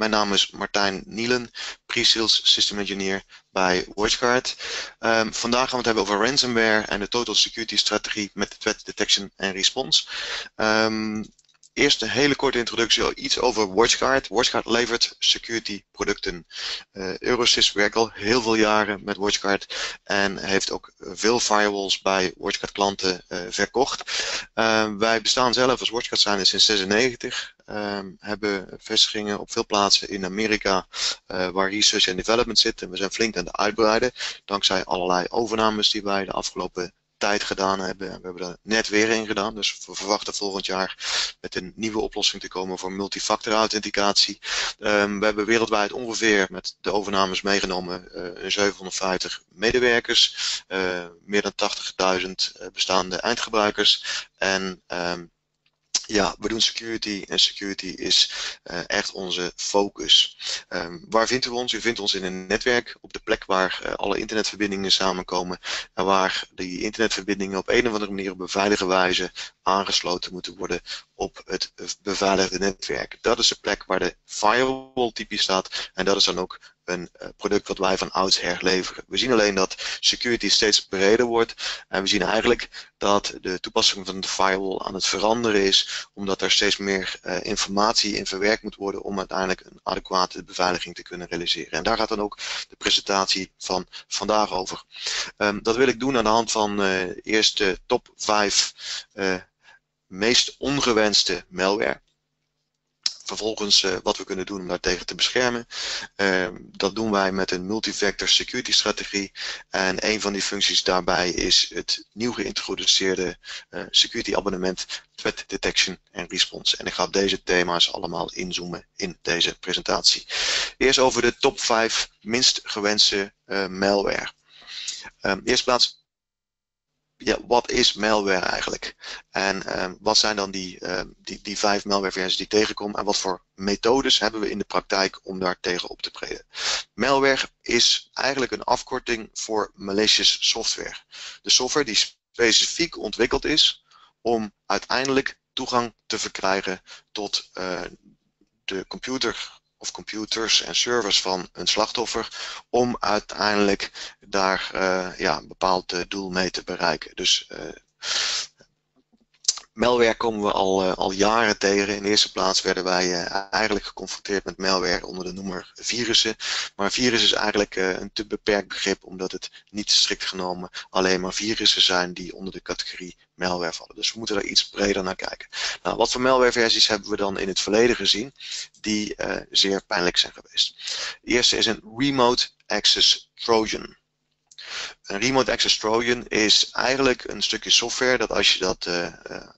Mijn naam is Martijn Nielen, Pre-Sales System Engineer bij WatchGuard. Vandaag gaan we het hebben over ransomware en de Total Security Strategie met de Threat Detection en Response. Eerst een hele korte introductie, al iets over WatchGuard. WatchGuard levert security producten. Eurosys werkt al heel veel jaren met WatchGuard en heeft ook veel firewalls bij WatchGuard klanten verkocht. Wij bestaan zelf als WatchGuard zijn sinds 1996. Hebben vestigingen op veel plaatsen in Amerika waar research en development zit. En we zijn flink aan het uitbreiden dankzij allerlei overnames die wij de afgelopen tijd gedaan hebben. We hebben er net weer in gedaan, dus we verwachten volgend jaar met een nieuwe oplossing te komen voor multifactor authenticatie. We hebben wereldwijd ongeveer met de overnames meegenomen 750 medewerkers, meer dan 80.000 bestaande eindgebruikers en ja, we doen security en security is echt onze focus. Waar vindt u ons? U vindt ons in een netwerk op de plek waar alle internetverbindingen samenkomen en waar die internetverbindingen op een of andere manier op beveilige wijze aangesloten moeten worden op het beveiligde netwerk. Dat is de plek waar de firewall typisch staat en dat is dan ook een product wat wij van oudsher leveren. We zien alleen dat security steeds breder wordt en we zien eigenlijk dat de toepassing van de firewall aan het veranderen is, omdat er steeds meer informatie in verwerkt moet worden om uiteindelijk een adequate beveiliging te kunnen realiseren. En daar gaat dan ook de presentatie van vandaag over. Dat wil ik doen aan de hand van eerst de top 5 meest ongewenste malware. Vervolgens wat we kunnen doen om daartegen te beschermen. Dat doen wij met een multivector security strategie. En een van die functies daarbij is het nieuw geïntroduceerde security abonnement Threat Detection and Response. En ik ga op deze thema's allemaal inzoomen in deze presentatie. Eerst over de top 5 minst gewenste malware. Eerst plaats. Ja, wat is malware eigenlijk? En wat zijn dan die 5 malwareversies die ik tegenkom? En wat voor methodes hebben we in de praktijk om daar tegen op te treden? Malware is eigenlijk een afkorting voor malicious software. De software die specifiek ontwikkeld is om uiteindelijk toegang te verkrijgen tot de computer of computers en servers van een slachtoffer, om uiteindelijk daar een bepaald doel mee te bereiken. Dus malware komen we al jaren tegen. In de eerste plaats werden wij eigenlijk geconfronteerd met malware onder de noemer virussen. Maar een virus is eigenlijk een te beperkt begrip, omdat het niet strikt genomen alleen maar virussen zijn die onder de categorie malware vallen. Dus we moeten daar iets breder naar kijken. Nou, wat voor malwareversies hebben we dan in het verleden gezien die zeer pijnlijk zijn geweest? De eerste is een Remote Access Trojan. Een Remote Access Trojan is eigenlijk een stukje software dat als je dat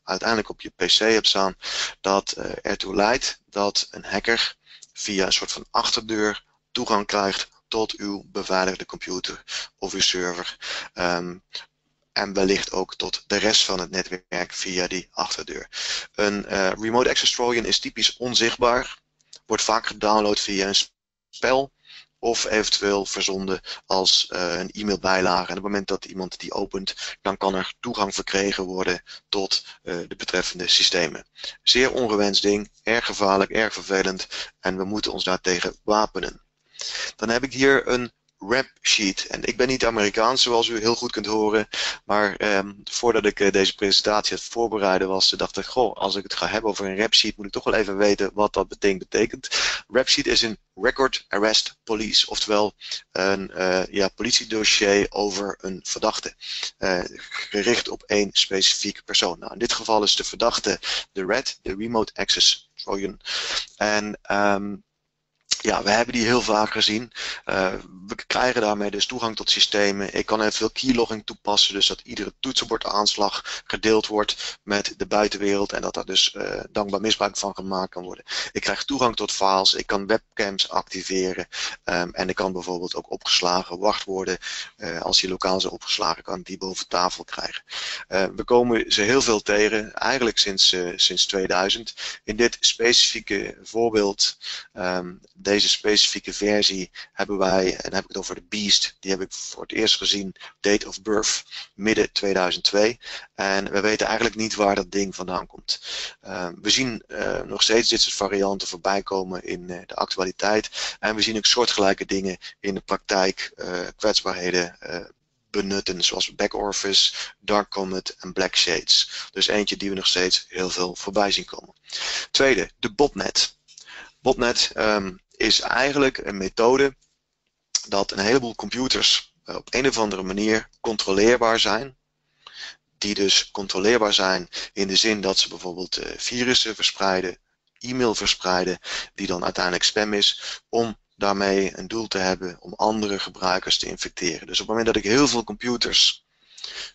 uiteindelijk op je PC hebt staan, dat ertoe leidt dat een hacker via een soort van achterdeur toegang krijgt tot uw beveiligde computer of uw server. En wellicht ook tot de rest van het netwerk via die achterdeur. Een Remote Access Trojan is typisch onzichtbaar, wordt vaak gedownload via een spel of eventueel verzonden als een e-mailbijlage. En op het moment dat iemand die opent, dan kan er toegang verkregen worden tot de betreffende systemen. Zeer ongewenst ding, erg gevaarlijk, erg vervelend en we moeten ons daartegen wapenen. Dan heb ik hier een rap sheet. En ik ben niet Amerikaans, zoals u heel goed kunt horen. Maar voordat ik deze presentatie had voorbereiden was, dacht ik, goh, als ik het ga hebben over een rap sheet, moet ik toch wel even weten wat dat betekent. Rap sheet is een Record Arrest Police, oftewel een politiedossier over een verdachte, gericht op één specifiek persoon. Nou, in dit geval is de verdachte de RAT, de Remote Access Trojan. En we hebben die heel vaak gezien. We krijgen daarmee dus toegang tot systemen. Ik kan heel veel keylogging toepassen, dus dat iedere toetsenbordaanslag gedeeld wordt met de buitenwereld en dat daar dus dankbaar misbruik van gemaakt kan worden. Ik krijg toegang tot files, ik kan webcams activeren en ik kan bijvoorbeeld ook opgeslagen wachtwoorden, als die lokaal zijn opgeslagen, kan ik die boven tafel krijgen. We komen ze heel veel tegen, eigenlijk sinds 2000. In dit specifieke voorbeeld deze specifieke versie hebben wij, en dan heb ik het over de Beast, die heb ik voor het eerst gezien, date of birth, midden 2002. En we weten eigenlijk niet waar dat ding vandaan komt. We zien nog steeds dit soort varianten voorbij komen in de actualiteit. En we zien ook soortgelijke dingen in de praktijk, kwetsbaarheden benutten, zoals Back Orifice, Dark Comet en Black Shades. Dus eentje die we nog steeds heel veel voorbij zien komen. Tweede, de botnet. Botnet is eigenlijk een methode dat een heleboel computers op een of andere manier controleerbaar zijn. Die dus controleerbaar zijn in de zin dat ze bijvoorbeeld virussen verspreiden, e-mail verspreiden, die dan uiteindelijk spam is, om daarmee een doel te hebben om andere gebruikers te infecteren. Dus op het moment dat ik heel veel computers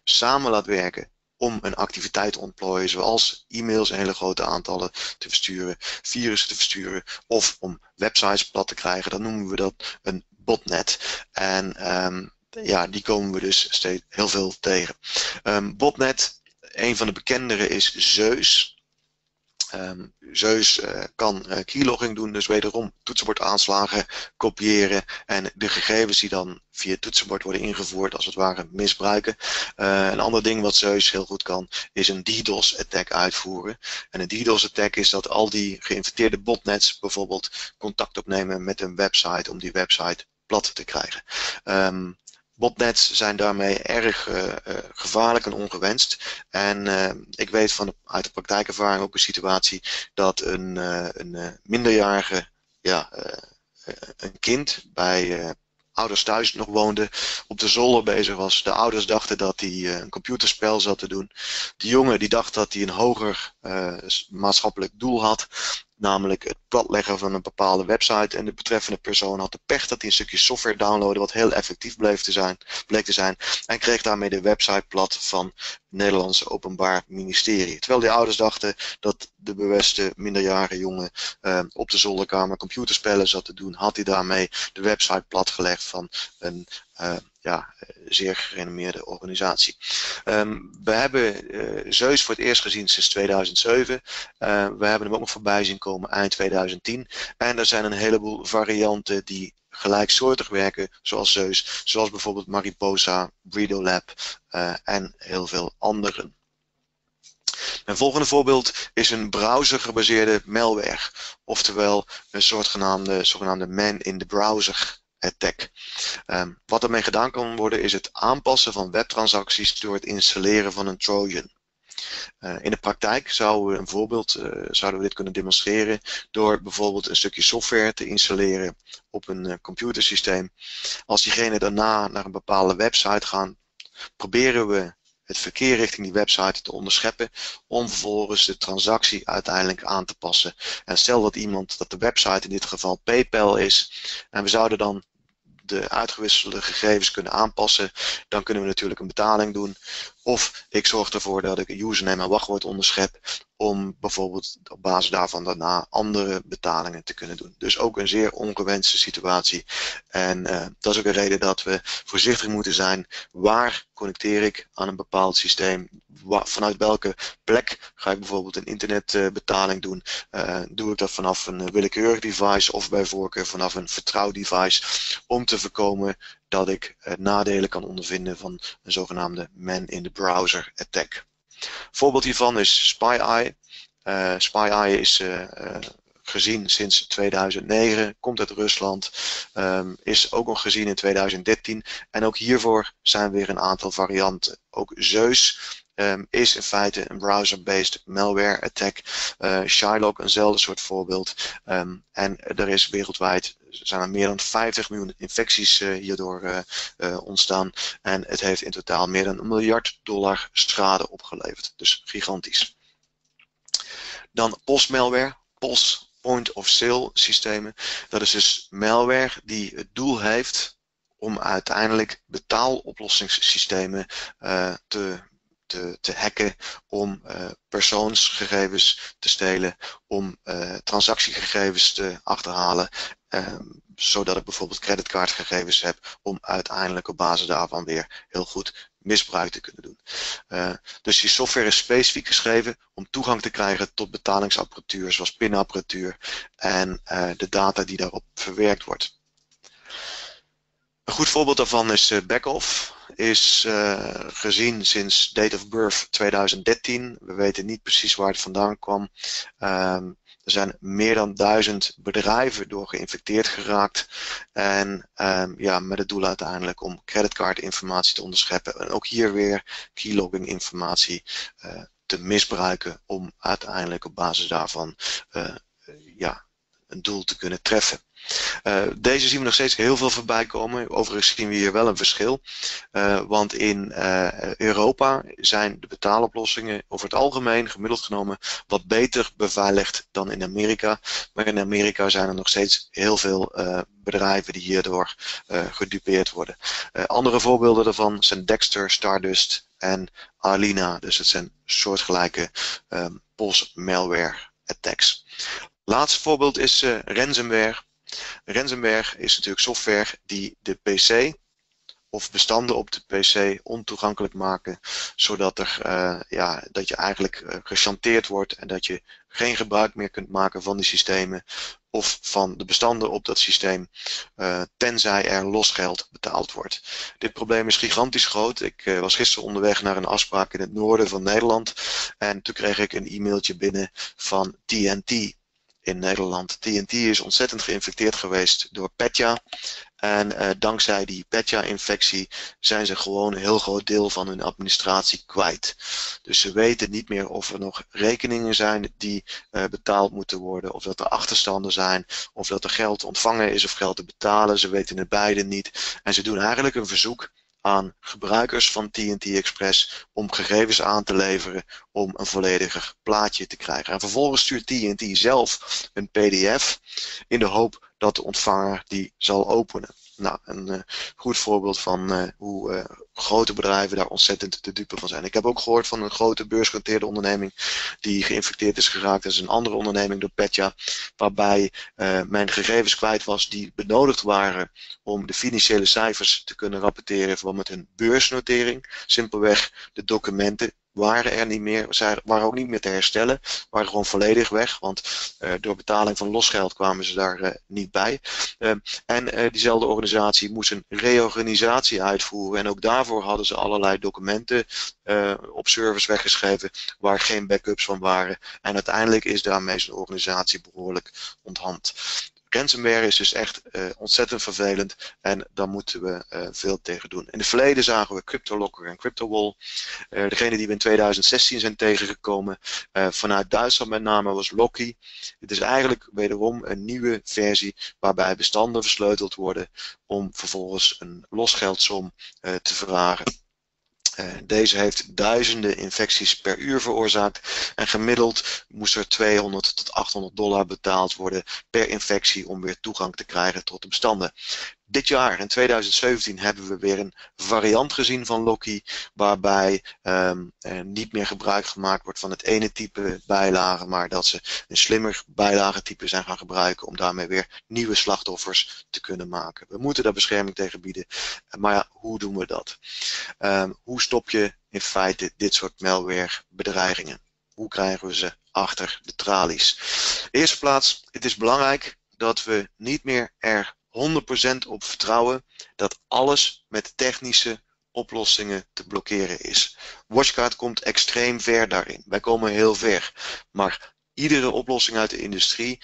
samen laat werken om een activiteit te ontplooien, zoals e-mails in hele grote aantallen te versturen, virussen te versturen, of om websites plat te krijgen, dan noemen we dat een botnet. En ja, die komen we dus steeds heel veel tegen. Botnet, een van de bekendere is Zeus. Zeus kan keylogging doen, dus wederom toetsenbord aanslagen, kopiëren en de gegevens die dan via het toetsenbord worden ingevoerd als het ware misbruiken. Een ander ding wat Zeus heel goed kan is een DDoS attack uitvoeren. En een DDoS attack is dat al die geïnfecteerde botnets bijvoorbeeld contact opnemen met een website om die website plat te krijgen. Botnets zijn daarmee erg gevaarlijk en ongewenst. En ik weet uit de praktijkervaring ook een situatie dat een minderjarige, een kind bij ouders thuis nog woonde, op de zolder bezig was. De ouders dachten dat hij een computerspel zat te doen. De jongen die dacht dat hij een hoger maatschappelijk doel had, namelijk het platleggen van een bepaalde website. En de betreffende persoon had de pech dat hij een stukje software downloadde wat heel effectief bleek te zijn. En kreeg daarmee de website plat van het Nederlandse Openbaar Ministerie. Terwijl die ouders dachten dat de bewuste minderjarige jongen op de zolderkamer computerspellen zat te doen, had hij daarmee de website platgelegd van een zeer gerenommeerde organisatie. We hebben Zeus voor het eerst gezien sinds 2007. We hebben hem ook nog voorbij zien komen eind 2010. En er zijn een heleboel varianten die gelijksoortig werken, zoals Zeus, zoals bijvoorbeeld Mariposa, BredoLab en heel veel anderen. Mijn volgende voorbeeld is een browser-gebaseerde malware, oftewel een zogenaamde man-in-the-browser attack. Wat ermee gedaan kan worden is het aanpassen van webtransacties door het installeren van een Trojan. In de praktijk zouden we dit kunnen demonstreren door bijvoorbeeld een stukje software te installeren op een computersysteem. Als diegenen daarna naar een bepaalde website gaan, proberen we het verkeer richting die website te onderscheppen om vervolgens de transactie uiteindelijk aan te passen. En stel dat de website in dit geval PayPal is en we zouden dan de uitgewisselde gegevens kunnen aanpassen, dan kunnen we natuurlijk een betaling doen. Of ik zorg ervoor dat ik een username en wachtwoord onderschep om bijvoorbeeld op basis daarvan daarna andere betalingen te kunnen doen. Dus ook een zeer ongewenste situatie. En dat is ook een reden dat we voorzichtig moeten zijn. Waar connecteer ik aan een bepaald systeem? Vanuit welke plek ga ik bijvoorbeeld een internetbetaling doen? Doe ik dat vanaf een willekeurig device of bij voorkeur vanaf een vertrouwd device? Om te voorkomen dat ik nadelen kan ondervinden van een zogenaamde man-in-the-browser attack. Voorbeeld hiervan is SpyEye. SpyEye is gezien sinds 2009, komt uit Rusland, is ook nog gezien in 2013. En ook hiervoor zijn weer een aantal varianten. Ook Zeus is in feite een browser-based malware attack. Shylock, eenzelfde soort voorbeeld. En er is wereldwijd meer dan 50 miljoen infecties hierdoor ontstaan. En het heeft in totaal meer dan $1 miljard schade opgeleverd. Dus gigantisch. Dan postmalware. POS, Point of Sale systemen. Dat is dus malware die het doel heeft om uiteindelijk betaaloplossingssystemen te hacken, om persoonsgegevens te stelen, om transactiegegevens te achterhalen, zodat ik bijvoorbeeld creditcardgegevens heb om uiteindelijk op basis daarvan weer heel goed misbruik te kunnen doen. Dus die software is specifiek geschreven om toegang te krijgen tot betalingsapparatuur, zoals pinapparatuur en de data die daarop verwerkt wordt. Een goed voorbeeld daarvan is Backoff. Is gezien sinds date of birth 2013. We weten niet precies waar het vandaan kwam. Er zijn meer dan 1000 bedrijven door geïnfecteerd geraakt. En ja, met het doel uiteindelijk om creditcardinformatie te onderscheppen. En ook hier weer keylogging informatie te misbruiken om uiteindelijk op basis daarvan ja, een doel te kunnen treffen. Deze zien we nog steeds heel veel voorbij komen. Overigens zien we hier wel een verschil. Want in Europa zijn de betaaloplossingen over het algemeen gemiddeld genomen wat beter beveiligd dan in Amerika. Maar in Amerika zijn er nog steeds heel veel bedrijven die hierdoor gedupeerd worden. Andere voorbeelden daarvan zijn Dexter, Stardust en Alina. Dus het zijn soortgelijke malware attacks. Laatste voorbeeld is ransomware. Ransomware is natuurlijk software die de PC of bestanden op de PC ontoegankelijk maken, zodat er, ja, dat je eigenlijk gechanteerd wordt en dat je geen gebruik meer kunt maken van die systemen of van de bestanden op dat systeem, tenzij er losgeld betaald wordt. Dit probleem is gigantisch groot. Ik was gisteren onderweg naar een afspraak in het noorden van Nederland en toen kreeg ik een e-mailtje binnen van TNT. In Nederland. TNT is ontzettend geïnfecteerd geweest door Petya. En dankzij die Petya-infectie zijn ze gewoon een heel groot deel van hun administratie kwijt. Dus ze weten niet meer of er nog rekeningen zijn die betaald moeten worden. Of dat er achterstanden zijn. Of dat er geld te ontvangen is of geld te betalen. Ze weten het beide niet. En ze doen eigenlijk een verzoek aan gebruikers van TNT Express om gegevens aan te leveren om een vollediger plaatje te krijgen. En vervolgens stuurt TNT zelf een PDF in de hoop dat de ontvanger die zal openen. Nou, een goed voorbeeld van hoe grote bedrijven daar ontzettend de dupe van zijn. Ik heb ook gehoord van een grote beursgenoteerde onderneming die geïnfecteerd is geraakt. Dat is een andere onderneming door Petya, waarbij mijn gegevens kwijt was die benodigd waren om de financiële cijfers te kunnen rapporteren in verband met hun beursnotering. Simpelweg de documenten waren er niet meer, waren ook niet meer te herstellen, waren gewoon volledig weg, want door betaling van losgeld kwamen ze daar niet bij. En diezelfde organisatie moest een reorganisatie uitvoeren en ook daarvoor hadden ze allerlei documenten op servers weggeschreven waar geen backups van waren en uiteindelijk is daarmee zijn organisatie behoorlijk onthand. Ransomware is dus echt ontzettend vervelend en daar moeten we veel tegen doen. In het verleden zagen we CryptoLocker en CryptoWall. Degene die we in 2016 zijn tegengekomen vanuit Duitsland met name was Loki. Het is eigenlijk wederom een nieuwe versie waarbij bestanden versleuteld worden om vervolgens een losgeldsom te vragen. Deze heeft duizenden infecties per uur veroorzaakt en gemiddeld moest er $200 tot $800 betaald worden per infectie om weer toegang te krijgen tot de bestanden. Dit jaar, in 2017, hebben we weer een variant gezien van Loki waarbij er niet meer gebruik gemaakt wordt van het ene type bijlage, maar dat ze een slimmer bijlagetype zijn gaan gebruiken om daarmee weer nieuwe slachtoffers te kunnen maken. We moeten daar bescherming tegen bieden, maar ja, hoe doen we dat? Hoe stop je in feite dit soort malware bedreigingen? Hoe krijgen we ze achter de tralies? In de eerste plaats, het is belangrijk dat we niet meer er 100% op vertrouwen dat alles met technische oplossingen te blokkeren is. WatchGuard komt extreem ver daarin. Wij komen heel ver. Maar iedere oplossing uit de industrie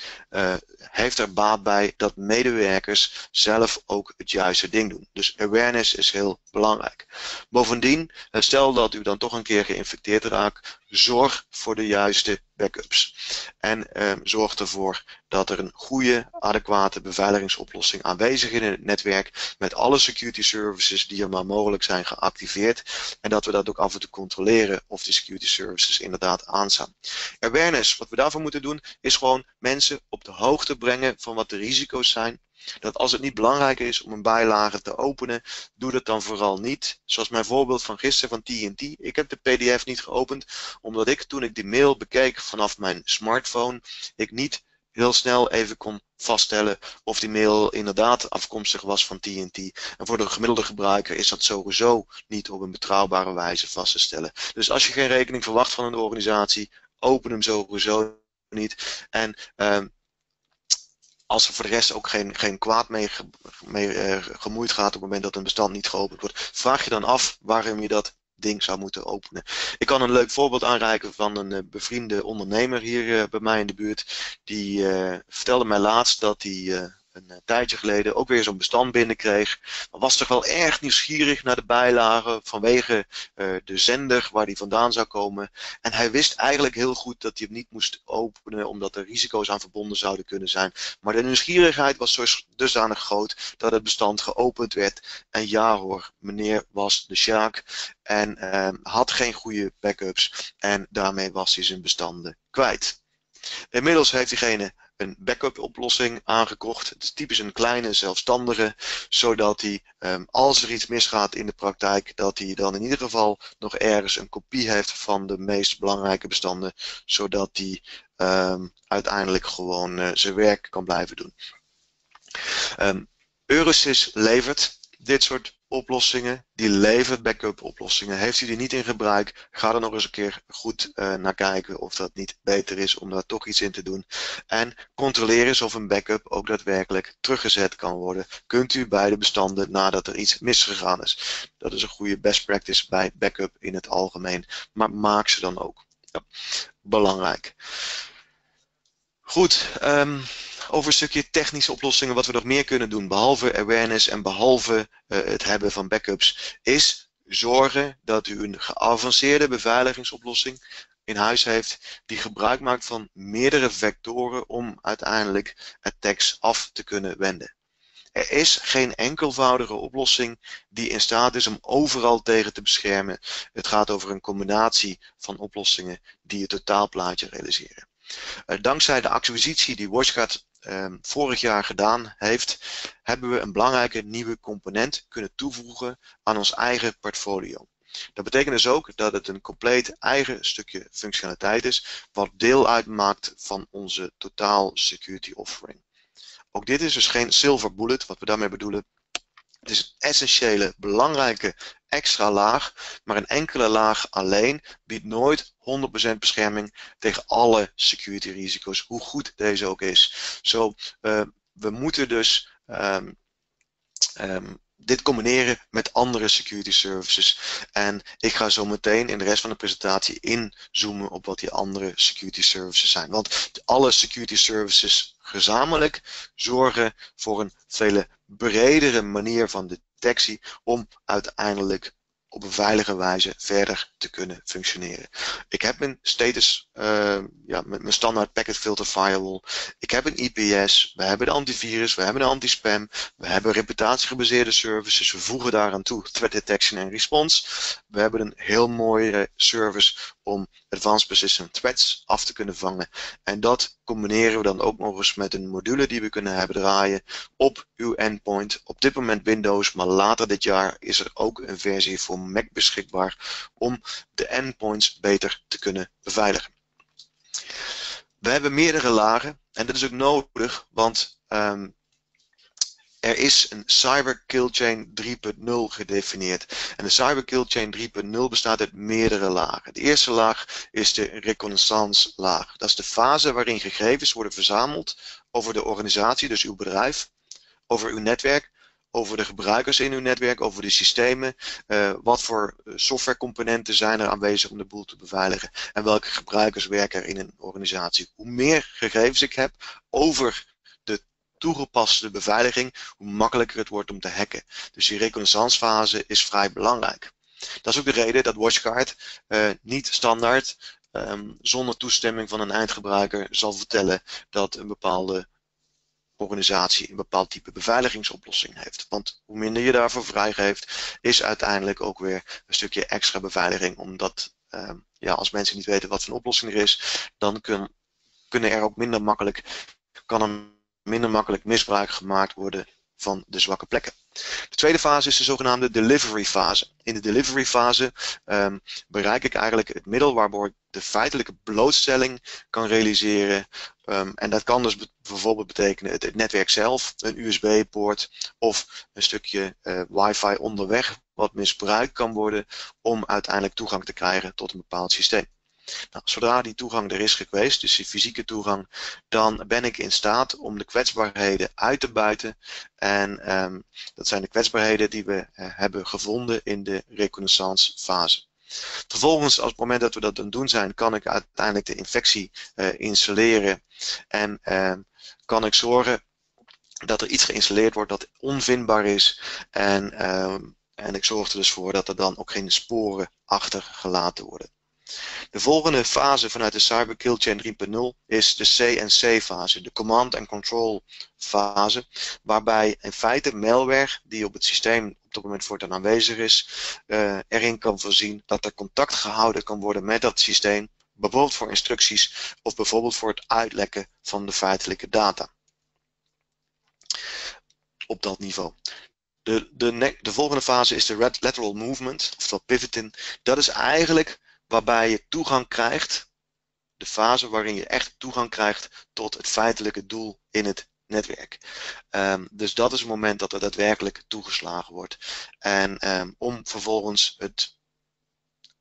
heeft er baat bij dat medewerkers zelf ook het juiste ding doen. Dus awareness is heel belangrijk. Bovendien, stel dat u dan toch een keer geïnfecteerd raakt, zorg voor de juiste backups. En zorg ervoor dat er een goede, adequate beveiligingsoplossing aanwezig is in het netwerk met alle security services die er maar mogelijk zijn geactiveerd. En dat we dat ook af en toe controleren of die security services inderdaad aanstaan. Awareness, wat we daarvoor moeten doen, is gewoon mensen op de hoogte brengen van wat de risico's zijn. Dat als het niet belangrijk is om een bijlage te openen, doe dat dan vooral niet. Zoals mijn voorbeeld van gisteren van TNT. Ik heb de PDF niet geopend, omdat ik toen ik die mail bekeek vanaf mijn smartphone, ik niet heel snel even kon vaststellen of die mail inderdaad afkomstig was van TNT. En voor de gemiddelde gebruiker is dat sowieso niet op een betrouwbare wijze vast te stellen. Dus als je geen rekening verwacht van een organisatie, open hem sowieso niet. En als er voor de rest ook geen kwaad mee gemoeid gaat op het moment dat een bestand niet geopend wordt, vraag je dan af waarom je dat ding zou moeten openen. Ik kan een leuk voorbeeld aanreiken van een bevriende ondernemer hier bij mij in de buurt. Die vertelde mij laatst dat hij een tijdje geleden ook weer zo'n bestand binnenkreeg. Maar was toch wel erg nieuwsgierig naar de bijlagen vanwege de zender waar die vandaan zou komen. En hij wist eigenlijk heel goed dat hij hem niet moest openen omdat er risico's aan verbonden zouden kunnen zijn. Maar de nieuwsgierigheid was dusdanig groot dat het bestand geopend werd. En ja hoor, meneer was de sjaak en had geen goede backups. En daarmee was hij zijn bestanden kwijt. Inmiddels heeft diegene een backup oplossing aangekocht. Het is typisch een kleine zelfstandige, zodat hij als er iets misgaat in de praktijk, dat hij dan in ieder geval nog ergens een kopie heeft van de meest belangrijke bestanden, zodat hij uiteindelijk gewoon zijn werk kan blijven doen. Eurosys levert dit soort oplossingen, die levert backup oplossingen. Heeft u die niet in gebruik, ga er nog eens een keer goed naar kijken of dat niet beter is om daar toch iets in te doen. En controleer eens of een backup ook daadwerkelijk teruggezet kan worden. Kunt u bij de bestanden nadat er iets misgegaan is. Dat is een goede best practice bij backup in het algemeen. Maar maak ze dan ook. Ja, belangrijk. Goed, over een stukje technische oplossingen, wat we nog meer kunnen doen, behalve awareness en behalve het hebben van backups, is zorgen dat u een geavanceerde beveiligingsoplossing in huis heeft die gebruik maakt van meerdere vectoren om uiteindelijk attacks af te kunnen wenden. Er is geen enkelvoudige oplossing die in staat is om overal tegen te beschermen. Het gaat over een combinatie van oplossingen die het totaalplaatje realiseren. Dankzij de acquisitie die WatchGuard vorig jaar gedaan heeft, hebben we een belangrijke nieuwe component kunnen toevoegen aan ons eigen portfolio. Dat betekent dus ook dat het een compleet eigen stukje functionaliteit is, wat deel uitmaakt van onze Total Security offering. Ook dit is dus geen silver bullet, wat we daarmee bedoelen. Het is een essentiële, belangrijke extra laag, maar een enkele laag alleen biedt nooit 100% bescherming tegen alle security risico's, hoe goed deze ook is. Zo, we moeten dus dit combineren met andere security services. En ik ga zo meteen in de rest van de presentatie inzoomen op wat die andere security services zijn. Want alle security services gezamenlijk zorgen voor een vele bredere manier van detectie om uiteindelijk op een veilige wijze verder te kunnen functioneren. Ik heb mijn status, mijn standaard packet filter firewall. Ik heb een IPS, we hebben de antivirus, we hebben de anti-spam, we hebben reputatiegebaseerde services, we voegen daaraan toe Threat Detection en Response. We hebben een heel mooie service om Advanced Persistent Threats af te kunnen vangen. En dat combineren we dan ook nog eens met een module die we kunnen hebben draaien op uw endpoint. Op dit moment Windows, maar later dit jaar is er ook een versie voor Mac beschikbaar om de endpoints beter te kunnen beveiligen. We hebben meerdere lagen en dat is ook nodig, want er is een Cyber Kill Chain 3.0 gedefinieerd. En de Cyber Kill Chain 3.0 bestaat uit meerdere lagen. De eerste laag is de reconnaissance laag. Dat is de fase waarin gegevens worden verzameld over de organisatie, dus uw bedrijf, over uw netwerk, over de gebruikers in uw netwerk, over de systemen, wat voor softwarecomponenten zijn er aanwezig om de boel te beveiligen en welke gebruikers werken er in een organisatie. Hoe meer gegevens ik heb over toegepaste beveiliging, hoe makkelijker het wordt om te hacken. Dus die reconnaissancefase is vrij belangrijk. Dat is ook de reden dat WatchGuard niet standaard zonder toestemming van een eindgebruiker zal vertellen dat een bepaalde organisatie een bepaald type beveiligingsoplossing heeft. Want hoe minder je daarvoor vrijgeeft, is uiteindelijk ook weer een stukje extra beveiliging. Omdat als mensen niet weten wat voor een oplossing er is, dan kunnen er ook minder makkelijk misbruik gemaakt worden van de zwakke plekken. De tweede fase is de zogenaamde delivery fase. In de delivery fase bereik ik eigenlijk het middel waarvoor ik de feitelijke blootstelling kan realiseren. En dat kan dus bijvoorbeeld betekenen het netwerk zelf, een USB-poort of een stukje wifi onderweg wat misbruikt kan worden om uiteindelijk toegang te krijgen tot een bepaald systeem. Nou, zodra die toegang er is geweest, dus die fysieke toegang, dan ben ik in staat om de kwetsbaarheden uit te buiten. En dat zijn de kwetsbaarheden die we hebben gevonden in de reconnaissance fase. Vervolgens, op het moment dat we dat aan het doen zijn, kan ik uiteindelijk de infectie installeren. En kan ik zorgen dat er iets geïnstalleerd wordt dat onvindbaar is. En ik zorg er dus voor dat er dan ook geen sporen achtergelaten worden. De volgende fase vanuit de Cyber Kill Chain 3.0 is de C&C-fase, de Command and Control fase, waarbij in feite malware die op het systeem op dat moment voortaan aanwezig is, erin kan voorzien dat er contact gehouden kan worden met dat systeem, bijvoorbeeld voor instructies of bijvoorbeeld voor het uitlekken van de feitelijke data op dat niveau. De volgende fase is de lateral movement, oftewel pivoting. Dat is eigenlijk waarbij je toegang krijgt, de fase waarin je echt toegang krijgt tot het feitelijke doel in het netwerk. Dus dat is het moment dat er daadwerkelijk toegeslagen wordt. En om vervolgens het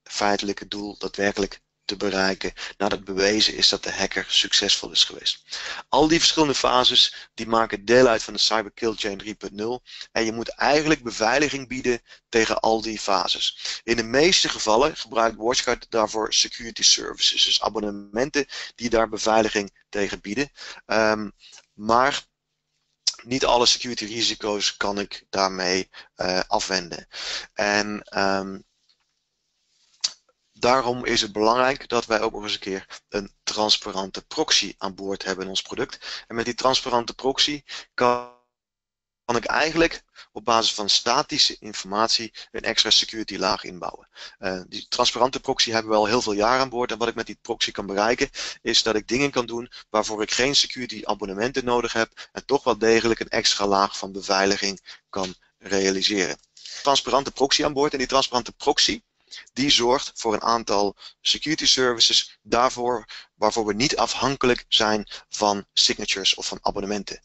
feitelijke doel daadwerkelijk te bereiken nadat bewezen is dat de hacker succesvol is geweest. Al die verschillende fases die maken deel uit van de Cyber Kill Chain 3.0 en je moet eigenlijk beveiliging bieden tegen al die fases. In de meeste gevallen gebruikt WatchGuard daarvoor security services, dus abonnementen die daar beveiliging tegen bieden. Maar niet alle security risico's kan ik daarmee afwenden. En daarom is het belangrijk dat wij ook nog eens een keer een transparante proxy aan boord hebben in ons product. En met die transparante proxy kan ik eigenlijk op basis van statische informatie een extra security laag inbouwen. Die transparante proxy hebben we al heel veel jaar aan boord. En wat ik met die proxy kan bereiken is dat ik dingen kan doen waarvoor ik geen security abonnementen nodig heb. En toch wel degelijk een extra laag van beveiliging kan realiseren. Transparante proxy aan boord. En die transparante proxy die zorgt voor een aantal security services waarvoor we niet afhankelijk zijn van signatures of van abonnementen.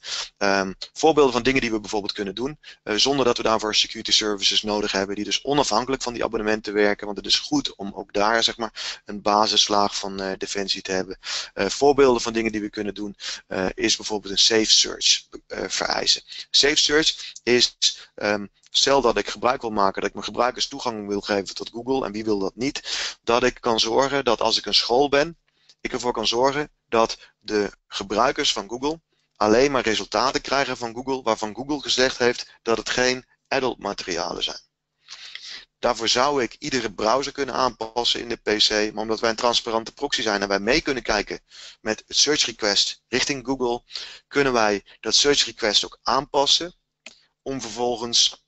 Voorbeelden van dingen die we bijvoorbeeld kunnen doen zonder dat we daarvoor security services nodig hebben die dus onafhankelijk van die abonnementen werken. Want het is goed om ook daar zeg maar een basislaag van defensie te hebben. Voorbeelden van dingen die we kunnen doen is bijvoorbeeld een safe search vereisen. Safe search is stel dat ik gebruik wil maken, dat ik mijn gebruikers toegang wil geven tot Google, en wie wil dat niet, dat ik kan zorgen dat als ik een school ben, ik ervoor kan zorgen dat de gebruikers van Google alleen maar resultaten krijgen van Google, waarvan Google gezegd heeft dat het geen adult materialen zijn. Daarvoor zou ik iedere browser kunnen aanpassen in de PC, maar omdat wij een transparante proxy zijn en wij mee kunnen kijken met het search request richting Google, kunnen wij dat search request ook aanpassen om vervolgens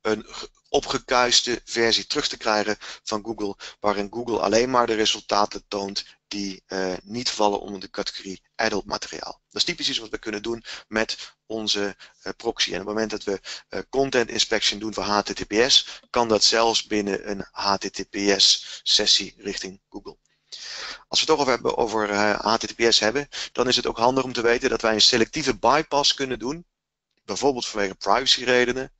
een opgekuiste versie terug te krijgen van Google, waarin Google alleen maar de resultaten toont die niet vallen onder de categorie adult materiaal. Dat is typisch iets wat we kunnen doen met onze proxy. En op het moment dat we content inspection doen voor HTTPS, kan dat zelfs binnen een HTTPS sessie richting Google. Als we het toch hebben over HTTPS hebben, dan is het ook handig om te weten dat wij een selectieve bypass kunnen doen, bijvoorbeeld vanwege privacyredenen,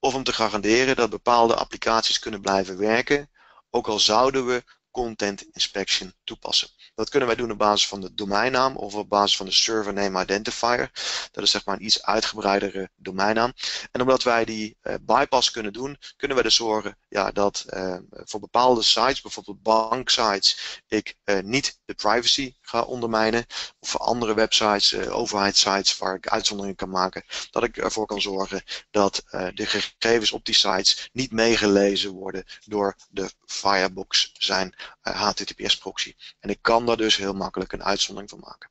of om te garanderen dat bepaalde applicaties kunnen blijven werken, ook al zouden we content inspection toepassen. Dat kunnen wij doen op basis van de domeinnaam of op basis van de server name identifier. Dat is zeg maar een iets uitgebreidere domeinnaam. En omdat wij die bypass kunnen doen, kunnen wij dus zorgen dat voor bepaalde sites, bijvoorbeeld banksites, ik niet de privacy ga ondermijnen. Of voor andere websites, overheidssites waar ik uitzonderingen kan maken, dat ik ervoor kan zorgen dat de gegevens op die sites niet meegelezen worden door de Firebox zijn HTTPS proxy. En ik kan daar dus heel makkelijk een uitzondering van maken.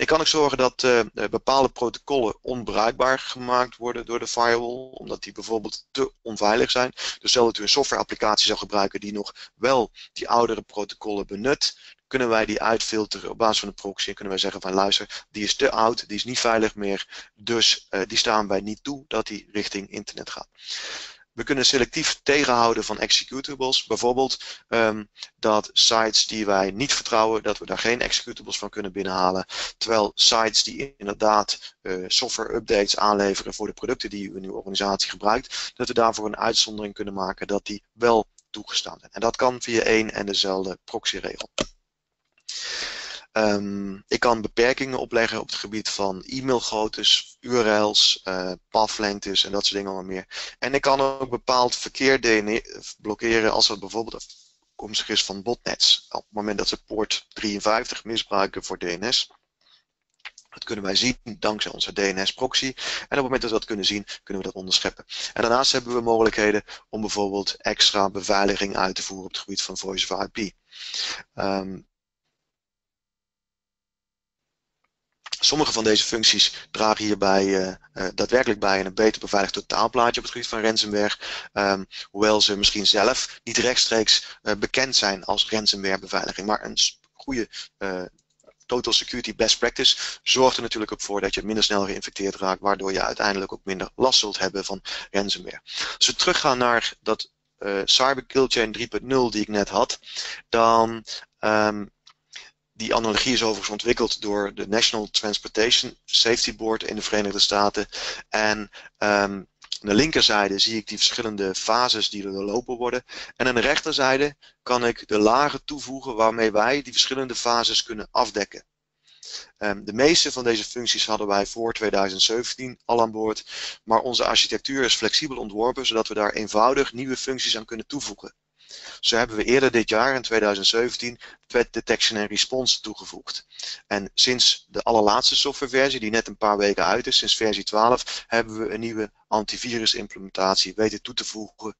Ik kan ook zorgen dat bepaalde protocollen onbruikbaar gemaakt worden door de firewall, omdat die bijvoorbeeld te onveilig zijn. Dus stel dat u een softwareapplicatie zou gebruiken die nog wel die oudere protocollen benut, kunnen wij die uitfilteren op basis van een proxy. Kunnen wij zeggen van luister, die is te oud, die is niet veilig meer, dus die staan wij niet toe dat die richting internet gaat. We kunnen selectief tegenhouden van executables. Bijvoorbeeld dat sites die wij niet vertrouwen, dat we daar geen executables van kunnen binnenhalen. Terwijl sites die inderdaad software updates aanleveren voor de producten die u in uw organisatie gebruikt, dat we daarvoor een uitzondering kunnen maken dat die wel toegestaan zijn. En dat kan via één en dezelfde proxyregel. Ik kan beperkingen opleggen op het gebied van e-mailgroottes, URL's, pathlengtes en dat soort dingen allemaal meer. En ik kan ook bepaald verkeer blokkeren als dat bijvoorbeeld afkomstig is van botnets. Op het moment dat ze poort 53 misbruiken voor DNS. Dat kunnen wij zien dankzij onze DNS-proxy. En op het moment dat we dat kunnen zien, kunnen we dat onderscheppen. En daarnaast hebben we mogelijkheden om bijvoorbeeld extra beveiliging uit te voeren op het gebied van Voice over IP. Sommige van deze functies dragen hierbij daadwerkelijk bij aan een beter beveiligd totaalplaatje op het gebied van ransomware. Hoewel ze misschien zelf niet rechtstreeks bekend zijn als ransomware beveiliging. Maar een goede total security best practice zorgt er natuurlijk ook voor dat je minder snel geïnfecteerd raakt. Waardoor je uiteindelijk ook minder last zult hebben van ransomware. Als we teruggaan naar dat Cyber Kill Chain 3.0 die ik net had. Dan... die analogie is overigens ontwikkeld door de National Transportation Safety Board in de Verenigde Staten. En aan de linkerzijde zie ik die verschillende fases die er doorlopen worden. En aan de rechterzijde kan ik de lagen toevoegen waarmee wij die verschillende fases kunnen afdekken. De meeste van deze functies hadden wij voor 2017 al aan boord. Maar onze architectuur is flexibel ontworpen, zodat we daar eenvoudig nieuwe functies aan kunnen toevoegen. Zo hebben we eerder dit jaar, in 2017, Threat Detection and Response toegevoegd. En sinds de allerlaatste softwareversie, die net een paar weken uit is, sinds versie 12, hebben we een nieuwe antivirusimplementatie weten toe te voegen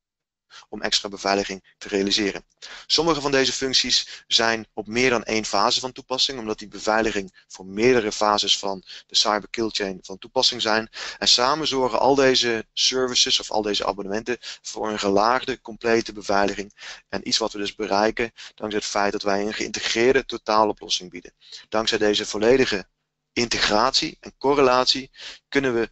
om extra beveiliging te realiseren. Sommige van deze functies zijn op meer dan één fase van toepassing, omdat die beveiliging voor meerdere fases van de cyber kill chain van toepassing zijn. En samen zorgen al deze services of al deze abonnementen voor een gelaagde, complete beveiliging. En iets wat we dus bereiken dankzij het feit dat wij een geïntegreerde totaaloplossing bieden. Dankzij deze volledige integratie en correlatie kunnen we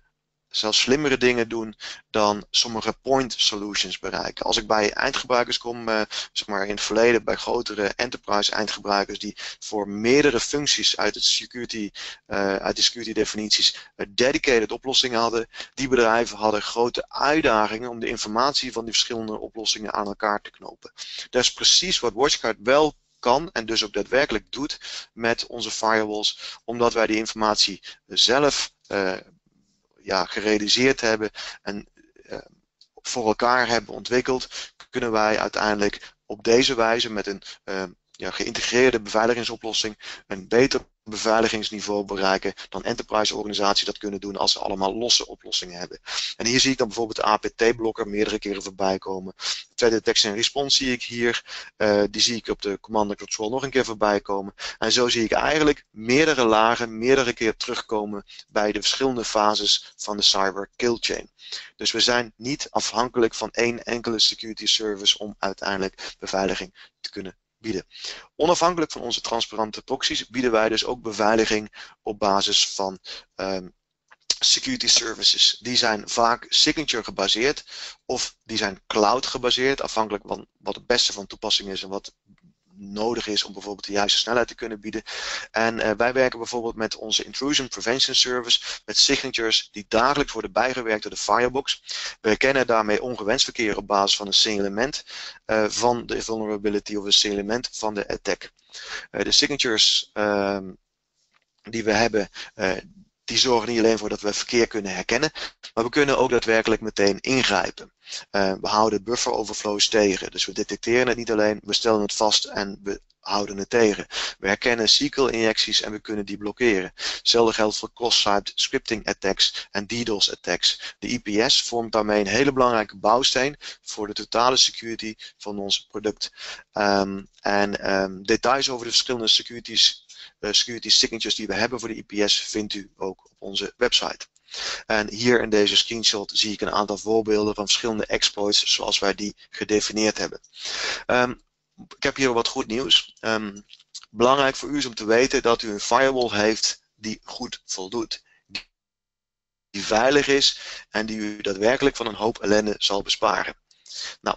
zelfs slimmere dingen doen dan sommige point solutions bereiken. Als ik bij eindgebruikers kom, zeg maar in het verleden bij grotere enterprise eindgebruikers die voor meerdere functies uit, uit de security definities dedicated oplossingen hadden. Die bedrijven hadden grote uitdagingen om de informatie van die verschillende oplossingen aan elkaar te knopen. Dat is precies wat WatchGuard wel kan en dus ook daadwerkelijk doet met onze firewalls. Omdat wij die informatie zelf gerealiseerd hebben en voor elkaar hebben ontwikkeld, kunnen wij uiteindelijk op deze wijze met een geïntegreerde beveiligingsoplossing een beter beveiligingsniveau bereiken dan enterprise organisaties dat kunnen doen als ze allemaal losse oplossingen hebben. En hier zie ik dan bijvoorbeeld de APT Blocker meerdere keren voorbij komen. Threat Detection and Response zie ik hier. Die zie ik op de Command and Control nog een keer voorbij komen. En zo zie ik eigenlijk meerdere lagen meerdere keer terugkomen bij de verschillende fases van de cyber kill chain. Dus we zijn niet afhankelijk van één enkele security service om uiteindelijk beveiliging te kunnen bieden. Onafhankelijk van onze transparante proxies bieden wij dus ook beveiliging op basis van security services. Die zijn vaak signature gebaseerd of die zijn cloud gebaseerd, afhankelijk van wat het beste van toepassing is en wat nodig is om bijvoorbeeld de juiste snelheid te kunnen bieden. En wij werken bijvoorbeeld met onze Intrusion Prevention Service met signatures die dagelijks worden bijgewerkt door de firebox. We herkennen daarmee ongewenst verkeer op basis van een signalement van de vulnerability of een signalement van de attack. De signatures die we hebben, die zorgen niet alleen voor dat we verkeer kunnen herkennen, maar we kunnen ook daadwerkelijk meteen ingrijpen. We houden buffer overflows tegen. Dus we detecteren het niet alleen, we stellen het vast en we houden het tegen. We herkennen SQL injecties en we kunnen die blokkeren. Hetzelfde geldt voor cross-site scripting attacks en DDoS attacks. De IPS vormt daarmee een hele belangrijke bouwsteen voor de totale security van ons product. Details over de verschillende security signatures die we hebben voor de IPS vindt u ook op onze website. En hier in deze screenshot zie ik een aantal voorbeelden van verschillende exploits zoals wij die gedefinieerd hebben. Ik heb hier wat goed nieuws. Belangrijk voor u is om te weten dat u een firewall heeft die goed voldoet. Die veilig is en die u daadwerkelijk van een hoop ellende zal besparen. Nou,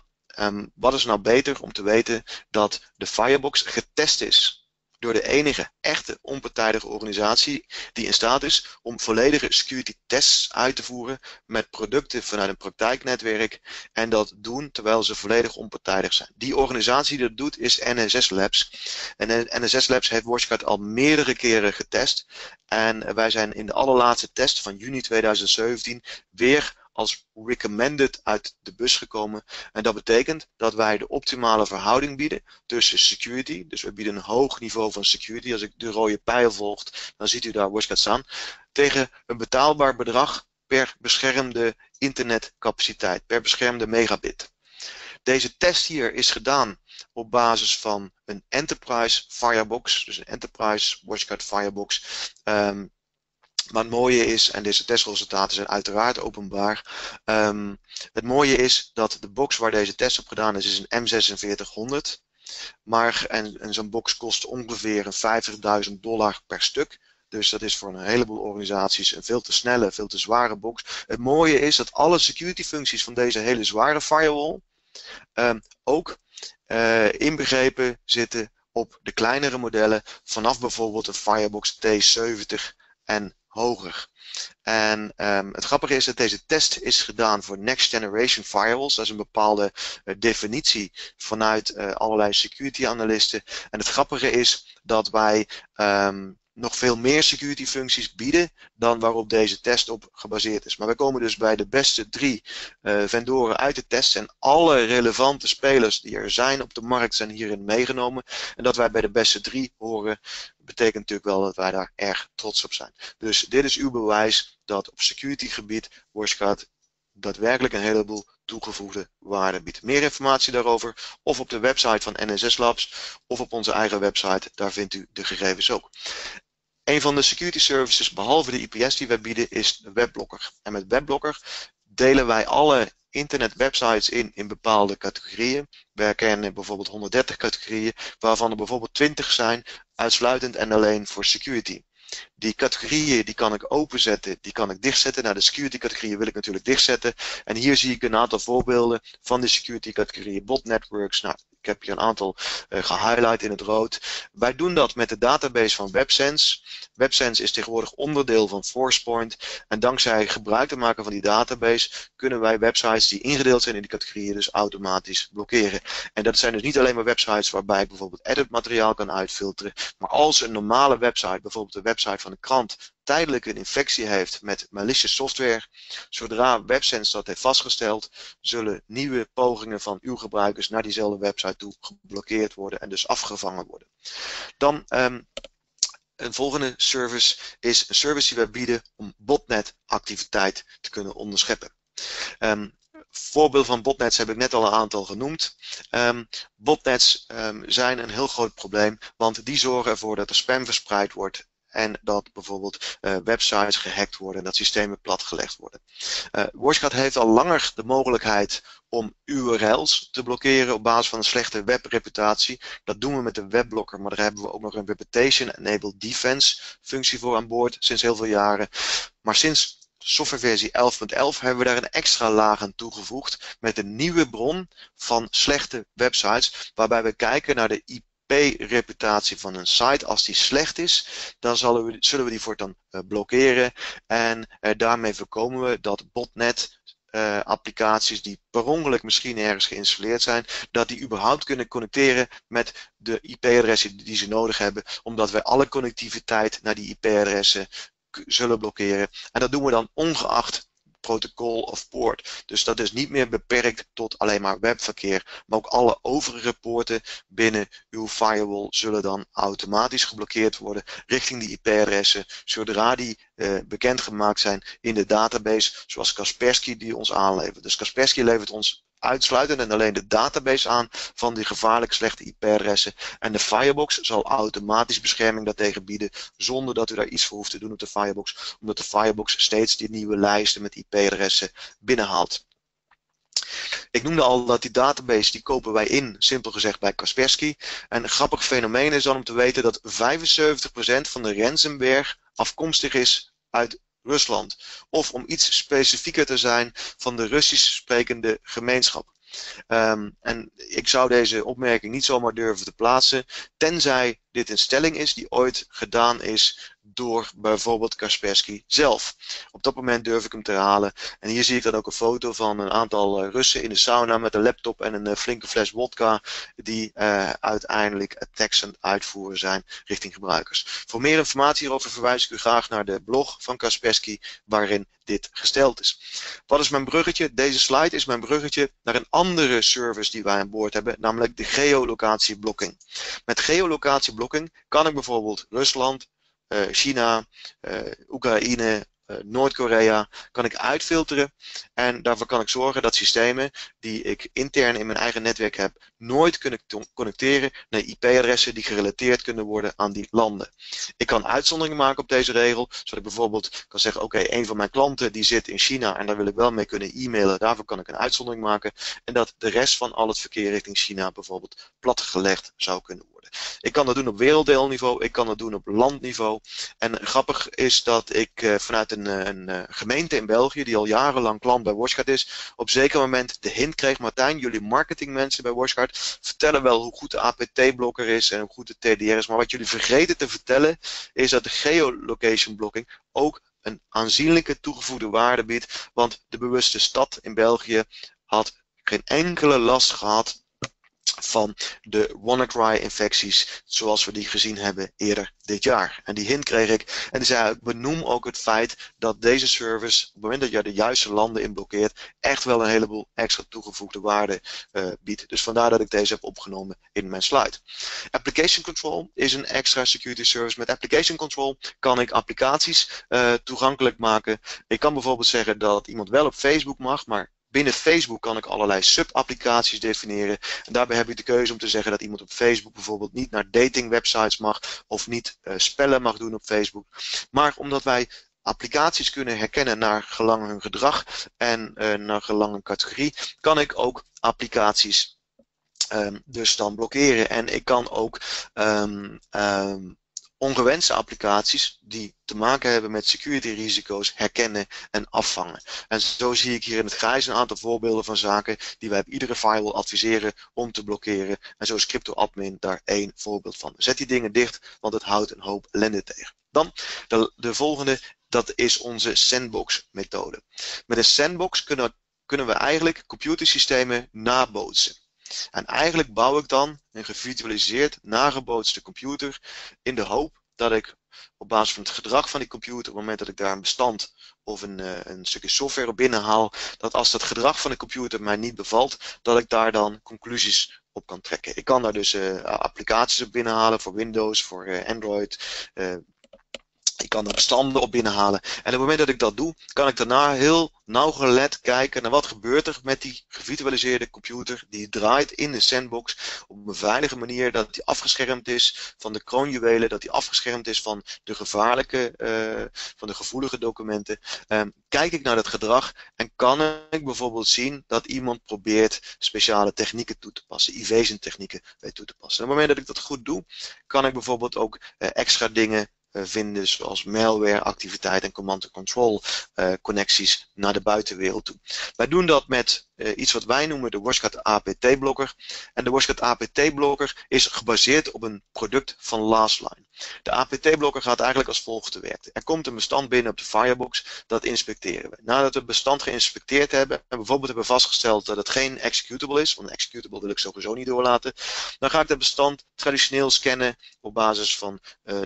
wat is nou beter om te weten dat de firebox getest is door de enige echte onpartijdige organisatie die in staat is om volledige security tests uit te voeren met producten vanuit een praktijknetwerk en dat doen terwijl ze volledig onpartijdig zijn. Die organisatie die dat doet is NSS Labs. En NSS Labs heeft WatchGuard al meerdere keren getest en wij zijn in de allerlaatste test van juni 2017 weer als recommended uit de bus gekomen. En dat betekent dat wij de optimale verhouding bieden tussen security. Dus we bieden een hoog niveau van security. Als ik de rode pijl volgt, dan ziet u daar WatchGuard staan. Tegen een betaalbaar bedrag per beschermde internetcapaciteit, per beschermde megabit. Deze test hier is gedaan op basis van een enterprise firebox. Dus een enterprise WatchGuard firebox. Maar het mooie is, en deze testresultaten zijn uiteraard openbaar, het mooie is dat de box waar deze test op gedaan is, is een M4600. En zo'n box kost ongeveer $50.000 per stuk. Dus dat is voor een heleboel organisaties een veel te snelle, veel te zware box. Het mooie is dat alle security functies van deze hele zware firewall ook inbegrepen zitten op de kleinere modellen vanaf bijvoorbeeld een firebox T70. En hoger. En het grappige is dat deze test is gedaan voor Next Generation Firewalls. Dat is een bepaalde definitie vanuit allerlei security analisten. En het grappige is dat wij nog veel meer security functies bieden dan waarop deze test op gebaseerd is. Maar we komen dus bij de beste drie vendoren uit de test en alle relevante spelers die er zijn op de markt zijn hierin meegenomen. En dat wij bij de beste drie horen betekent natuurlijk wel dat wij daar erg trots op zijn. Dus dit is uw bewijs dat op security gebied WatchGuard daadwerkelijk een heleboel toegevoegde waarde biedt. Meer informatie daarover of op de website van NSS Labs of op onze eigen website, daar vindt u de gegevens ook. Een van de security services behalve de IPS die wij bieden is de WebBlocker. En met WebBlocker delen wij alle internetwebsites in bepaalde categorieën. Wij kennen bijvoorbeeld 130 categorieën waarvan er bijvoorbeeld 20 zijn uitsluitend en alleen voor security. Die categorieën die kan ik openzetten, die kan ik dichtzetten. Nou, de security categorieën wil ik natuurlijk dichtzetten. En hier zie ik een aantal voorbeelden van de security categorieën. Bot networks, nou, ik heb hier een aantal gehighlight in het rood. Wij doen dat met de database van WebSense. WebSense is tegenwoordig onderdeel van Forcepoint. En dankzij gebruik te maken van die database kunnen wij websites die ingedeeld zijn in die categorieën dus automatisch blokkeren. En dat zijn dus niet alleen maar websites waarbij ik bijvoorbeeld editmateriaal kan uitfilteren. Maar als een normale website, bijvoorbeeld de website van de krant, tijdelijk een infectie heeft met malicious software. Zodra WebSense dat heeft vastgesteld, zullen nieuwe pogingen van uw gebruikers naar diezelfde website toe geblokkeerd worden en dus afgevangen worden. Dan een volgende service is een service die wij bieden om botnetactiviteit te kunnen onderscheppen. Voorbeeld van botnets heb ik net al een aantal genoemd. Botnets zijn een heel groot probleem, want die zorgen ervoor dat er spam verspreid wordt. En dat bijvoorbeeld websites gehackt worden en dat systemen platgelegd worden. WatchGuard heeft al langer de mogelijkheid om URL's te blokkeren op basis van een slechte webreputatie. Dat doen we met de WebBlocker, maar daar hebben we ook nog een Reputation Enabled Defense functie voor aan boord sinds heel veel jaren. Maar sinds softwareversie 11.11 hebben we daar een extra laag aan toegevoegd met een nieuwe bron van slechte websites, waarbij we kijken naar de IP-reputatie van een site. Als die slecht is, dan zullen we die voortaan blokkeren. En daarmee voorkomen we dat botnet-applicaties die per ongeluk misschien ergens geïnstalleerd zijn, dat die überhaupt kunnen connecteren met de IP-adressen die ze nodig hebben, omdat wij alle connectiviteit naar die IP-adressen zullen blokkeren. En dat doen we dan ongeacht protocol of poort. Dus dat is niet meer beperkt tot alleen maar webverkeer, maar ook alle overige poorten binnen uw firewall zullen dan automatisch geblokkeerd worden richting die IP-adressen, zodra die bekendgemaakt zijn in de database, zoals Kaspersky die ons aanlevert. Dus Kaspersky levert ons uitsluitend en alleen de database aan van die gevaarlijk slechte IP-adressen. En de firebox zal automatisch bescherming daartegen bieden, zonder dat u daar iets voor hoeft te doen op de firebox, omdat de firebox steeds die nieuwe lijsten met IP-adressen binnenhaalt. Ik noemde al dat die database, die kopen wij in, simpel gezegd, bij Kaspersky. En een grappig fenomeen is dan om te weten dat 75% van de ransomware afkomstig is uit Rusland. Of om iets specifieker te zijn van de Russisch sprekende gemeenschap. En ik zou deze opmerking niet zomaar durven te plaatsen, tenzij dit een stelling is die ooit gedaan is door bijvoorbeeld Kaspersky zelf. Op dat moment durf ik hem te herhalen. En hier zie ik dan ook een foto van een aantal Russen in de sauna met een laptop en een flinke fles wodka die uiteindelijk attacks aan het uitvoeren zijn richting gebruikers. Voor meer informatie hierover verwijs ik u graag naar de blog van Kaspersky waarin dit gesteld is. Wat is mijn bruggetje? Deze slide is mijn bruggetje naar een andere service die wij aan boord hebben, namelijk de geolocatieblokking. Met geolocatieblokking kan ik bijvoorbeeld Rusland, China, Oekraïne, Noord-Korea kan ik uitfilteren en daarvoor kan ik zorgen dat systemen die ik intern in mijn eigen netwerk heb nooit kunnen connecteren naar IP-adressen die gerelateerd kunnen worden aan die landen. Ik kan uitzonderingen maken op deze regel, zodat ik bijvoorbeeld kan zeggen, oké, een van mijn klanten die zit in China en daar wil ik wel mee kunnen e-mailen, daarvoor kan ik een uitzondering maken en dat de rest van al het verkeer richting China bijvoorbeeld platgelegd zou kunnen worden. Ik kan dat doen op werelddeelniveau, ik kan dat doen op landniveau. En grappig is dat ik vanuit een gemeente in België, die al jarenlang klant bij WatchGuard is, op zeker moment de hint kreeg, Martijn, jullie marketingmensen bij WatchGuard vertellen wel hoe goed de APT-blokker is en hoe goed de TDR is. Maar wat jullie vergeten te vertellen is dat de geolocation-blokking ook een aanzienlijke toegevoegde waarde biedt. Want de bewuste stad in België had geen enkele last gehad van de WannaCry-infecties zoals we die gezien hebben eerder dit jaar. En die hint kreeg ik. En die zei, ik benoem ook het feit dat deze service, op het moment dat je de juiste landen in blokkeert, echt wel een heleboel extra toegevoegde waarde biedt. Dus vandaar dat ik deze heb opgenomen in mijn slide. Application Control is een extra security service. Met Application Control kan ik applicaties toegankelijk maken. Ik kan bijvoorbeeld zeggen dat iemand wel op Facebook mag, maar binnen Facebook kan ik allerlei sub-applicaties definiëren. En daarbij heb ik de keuze om te zeggen dat iemand op Facebook bijvoorbeeld niet naar datingwebsites mag of niet spellen mag doen op Facebook. Maar omdat wij applicaties kunnen herkennen naar gelang hun gedrag en naar gelang hun categorie, kan ik ook applicaties dus dan blokkeren. En ik kan ook ongewenste applicaties die te maken hebben met security risico's herkennen en afvangen. En zo zie ik hier in het grijs een aantal voorbeelden van zaken die wij op iedere firewall adviseren om te blokkeren. En zo is CryptoAdmin daar één voorbeeld van. Zet die dingen dicht, want het houdt een hoop ellende tegen. Dan de volgende, dat is onze sandbox methode. Met een sandbox kunnen we eigenlijk computersystemen nabootsen. En eigenlijk bouw ik dan een gevirtualiseerd, nagebootste computer in de hoop dat ik op basis van het gedrag van die computer, op het moment dat ik daar een bestand of een stukje software op binnenhaal, dat als dat gedrag van de computer mij niet bevalt, dat ik daar dan conclusies op kan trekken. Ik kan daar dus applicaties op binnenhalen voor Windows, voor Android. Ik kan er bestanden op binnenhalen. En op het moment dat ik dat doe, kan ik daarna heel nauwgelet kijken naar wat gebeurt er met die gevisualiseerde computer die draait in de sandbox op een veilige manier, dat die afgeschermd is van de kroonjuwelen, dat die afgeschermd is van de gevaarlijke, van de gevoelige documenten. Kijk ik naar dat gedrag en kan ik bijvoorbeeld zien dat iemand probeert speciale technieken toe te passen, evasion technieken toe te passen. En op het moment dat ik dat goed doe, kan ik bijvoorbeeld ook extra dingen vinden zoals malware activiteit en command and control connecties naar de buitenwereld toe. Wij doen dat met iets wat wij noemen de WatchGuard APT Blocker. En de WatchGuard APT Blocker is gebaseerd op een product van Lastline. De APT Blocker gaat eigenlijk als volgt te werken. Er komt een bestand binnen op de firebox, dat inspecteren we. Nadat we het bestand geïnspecteerd hebben en bijvoorbeeld hebben vastgesteld dat het geen executable is, want een executable wil ik sowieso niet doorlaten, dan ga ik dat bestand traditioneel scannen op basis van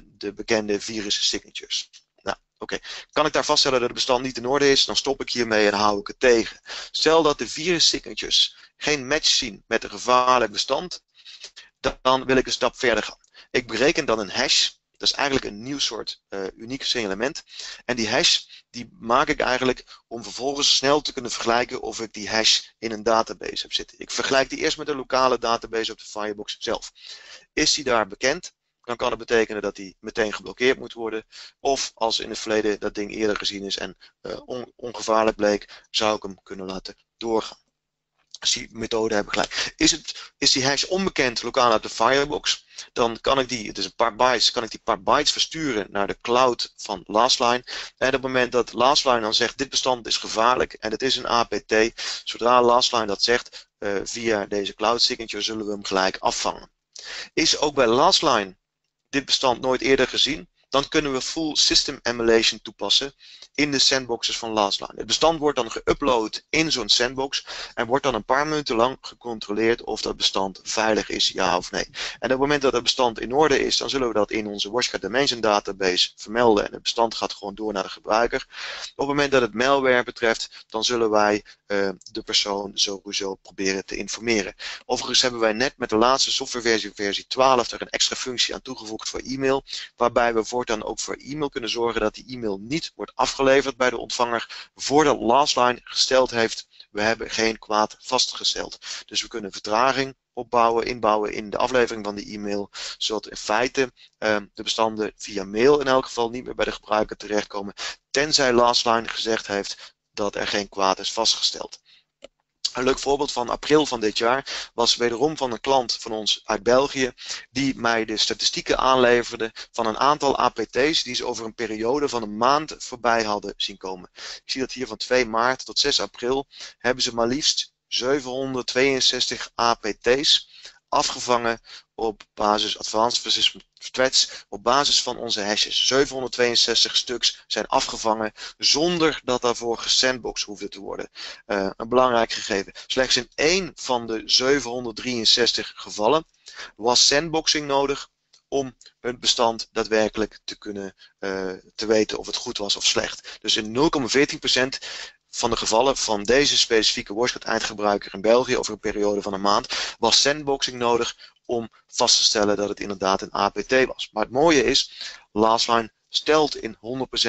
de bekende virus-signatures. Nou, oké. Kan ik daar vaststellen dat het bestand niet in orde is, dan stop ik hiermee en hou ik het tegen. Stel dat de virus-signatures geen match zien met een gevaarlijk bestand, dan wil ik een stap verder gaan. Ik bereken dan een hash. Dat is eigenlijk een nieuw soort uniek signalement. En die hash die maak ik eigenlijk om vervolgens snel te kunnen vergelijken of ik die hash in een database heb zitten. Ik vergelijk die eerst met de lokale database op de firebox zelf. Is die daar bekend? Dan kan het betekenen dat die meteen geblokkeerd moet worden. Of als in het verleden dat ding eerder gezien is en ongevaarlijk bleek, zou ik hem kunnen laten doorgaan. als die methode hebben gelijk. Is die hash onbekend lokaal uit de firebox, dan kan ik die, het is een paar bytes, kan ik die paar bytes versturen naar de cloud van Lastline. En op het moment dat Lastline dan zegt, dit bestand is gevaarlijk en het is een APT, zodra Lastline dat zegt, via deze cloud signature zullen we hem gelijk afvangen. Is ook bij Lastline dit bestand nooit eerder gezien, dan kunnen we full system emulation toepassen in de sandboxes van Lastline. Het bestand wordt dan geüpload in zo'n sandbox en wordt dan een paar minuten lang gecontroleerd of dat bestand veilig is, ja of nee. En op het moment dat het bestand in orde is, dan zullen we dat in onze WatchGuard Dimension database vermelden en het bestand gaat gewoon door naar de gebruiker. Op het moment dat het malware betreft, dan zullen wij de persoon sowieso proberen te informeren. Overigens hebben wij net met de laatste softwareversie, versie 12, er een extra functie aan toegevoegd voor e-mail, waarbij we voortaan ook voor e-mail kunnen zorgen dat die e-mail niet wordt afgeleverd bij de ontvanger voordat Lastline gesteld heeft, we hebben geen kwaad vastgesteld. Dus we kunnen vertraging opbouwen, inbouwen in de aflevering van de e-mail, zodat in feite de bestanden via mail in elk geval niet meer bij de gebruiker terechtkomen, tenzij Lastline gezegd heeft dat er geen kwaad is vastgesteld. Een leuk voorbeeld van april van dit jaar was wederom van een klant van ons uit België die mij de statistieken aanleverde van een aantal APT's die ze over een periode van een maand voorbij hadden zien komen. Ik zie dat hier van 2 maart tot 6 april hebben ze maar liefst 762 APT's afgevangen op basis Advanced Persistent Threats, op basis van onze hashes. 762 stuks zijn afgevangen zonder dat daarvoor gesandboxed hoefde te worden. Een belangrijk gegeven. Slechts in 1 van de 763 gevallen was sandboxing nodig om het bestand daadwerkelijk te kunnen te weten of het goed was of slecht. Dus in 0,14% van de gevallen van deze specifieke WatchGuard eindgebruiker in België over een periode van een maand was sandboxing nodig om vast te stellen dat het inderdaad een APT was. Maar het mooie is, Lastline stelt in 100%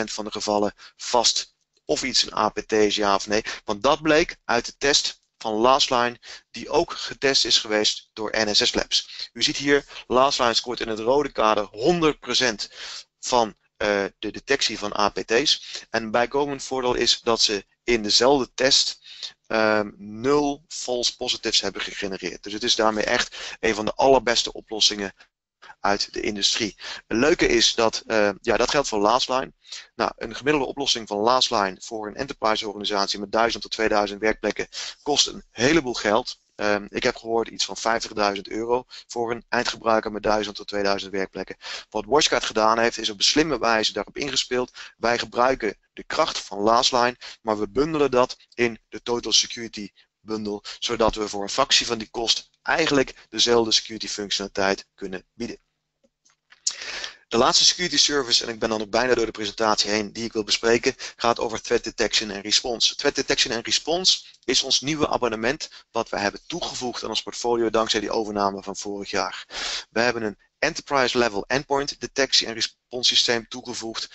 van de gevallen vast of iets een APT is, ja of nee. Want dat bleek uit de test van Lastline die ook getest is geweest door NSS Labs. U ziet hier, Lastline scoort in het rode kader 100% van de detectie van APT's. En bijkomend voordeel is dat ze in dezelfde test 0 false positives hebben gegenereerd. Dus het is daarmee echt een van de allerbeste oplossingen uit de industrie. Het leuke is dat, ja, dat geldt voor Lastline. Nou, een gemiddelde oplossing van Lastline voor een enterprise organisatie met 1000 tot 2000 werkplekken kost een heleboel geld. Ik heb gehoord iets van €50.000 voor een eindgebruiker met 1000 tot 2000 werkplekken. Wat WatchGuard gedaan heeft, is op een slimme wijze daarop ingespeeld. Wij gebruiken de kracht van Lastline, maar we bundelen dat in de Total Security Bundle, zodat we voor een fractie van die kost eigenlijk dezelfde security functionaliteit kunnen bieden. De laatste security service, en ik ben dan ook bijna door de presentatie heen, die ik wil bespreken, gaat over Threat Detection en Response. Threat Detection en Response is ons nieuwe abonnement wat we hebben toegevoegd aan ons portfolio dankzij die overname van vorig jaar. We hebben een Enterprise Level Endpoint Detectie en Response systeem toegevoegd.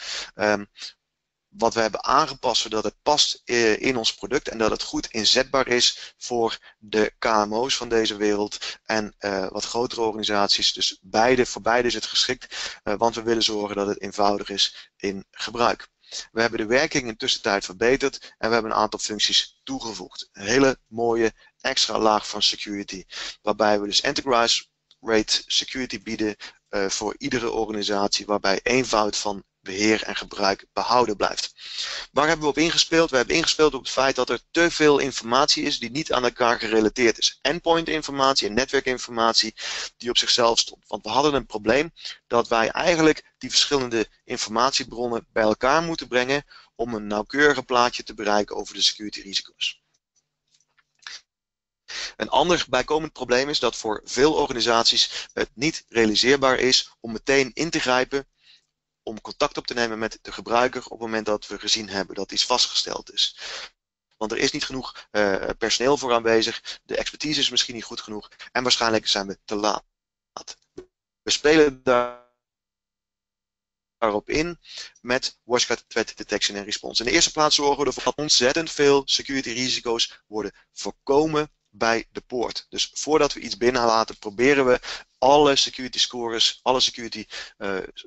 Wat we hebben aangepast zodat het past in ons product en dat het goed inzetbaar is voor de KMO's van deze wereld en wat grotere organisaties. Dus voor beide is het geschikt, want we willen zorgen dat het eenvoudig is in gebruik. We hebben de werking in de tussentijd verbeterd en we hebben een aantal functies toegevoegd. Een hele mooie extra laag van security, waarbij we dus enterprise rate security bieden voor iedere organisatie, waarbij eenvoud van beheer en gebruik behouden blijft. Waar hebben we op ingespeeld? We hebben ingespeeld op het feit dat er te veel informatie is die niet aan elkaar gerelateerd is. Endpoint informatie en netwerkinformatie die op zichzelf stond. Want we hadden een probleem dat wij eigenlijk die verschillende informatiebronnen bij elkaar moeten brengen om een nauwkeuriger plaatje te bereiken over de security risico's. Een ander bijkomend probleem is dat voor veel organisaties het niet realiseerbaar is om meteen in te grijpen om contact op te nemen met de gebruiker op het moment dat we gezien hebben dat iets vastgesteld is. Want er is niet genoeg personeel voor aanwezig, de expertise is misschien niet goed genoeg en waarschijnlijk zijn we te laat. We spelen daarop in met WatchGuard Threat Detection en Response. In de eerste plaats zorgen we ervoor dat ontzettend veel security risico's worden voorkomen bij de poort. Dus voordat we iets binnenlaten, proberen we alle security scores, alle security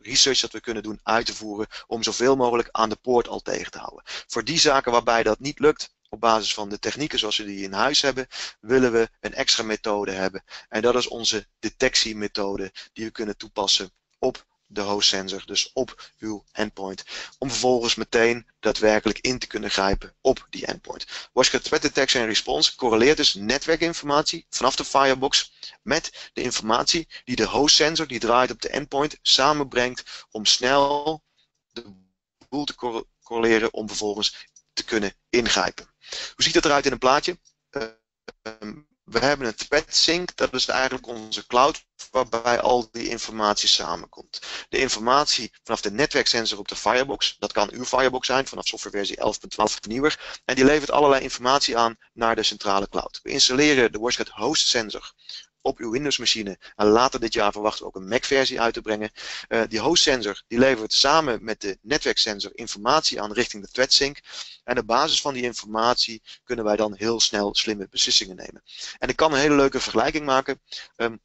research dat we kunnen doen uit te voeren om zoveel mogelijk aan de poort al tegen te houden. Voor die zaken waarbij dat niet lukt, op basis van de technieken zoals we die in huis hebben, willen we een extra methode hebben. En dat is onze detectiemethode die we kunnen toepassen op de host sensor, dus op uw endpoint, om vervolgens meteen daadwerkelijk in te kunnen grijpen op die endpoint. WatchGuard Threat Detection and Response correleert dus netwerkinformatie vanaf de firebox met de informatie die de host sensor die draait op de endpoint samenbrengt om snel de boel te correleren om vervolgens te kunnen ingrijpen. Hoe ziet dat eruit in een plaatje? We hebben een ThreatSync, dat is eigenlijk onze cloud waarbij al die informatie samenkomt. De informatie vanaf de netwerksensor op de firebox, dat kan uw firebox zijn vanaf softwareversie 11.12 of nieuwer, en die levert allerlei informatie aan naar de centrale cloud. We installeren de WatchGuard Host Sensor op uw Windows machine en later dit jaar verwachten we ook een Mac versie uit te brengen. Die host sensor die levert samen met de netwerksensor informatie aan richting de ThreatSync en op basis van die informatie kunnen wij dan heel snel slimme beslissingen nemen. En ik kan een hele leuke vergelijking maken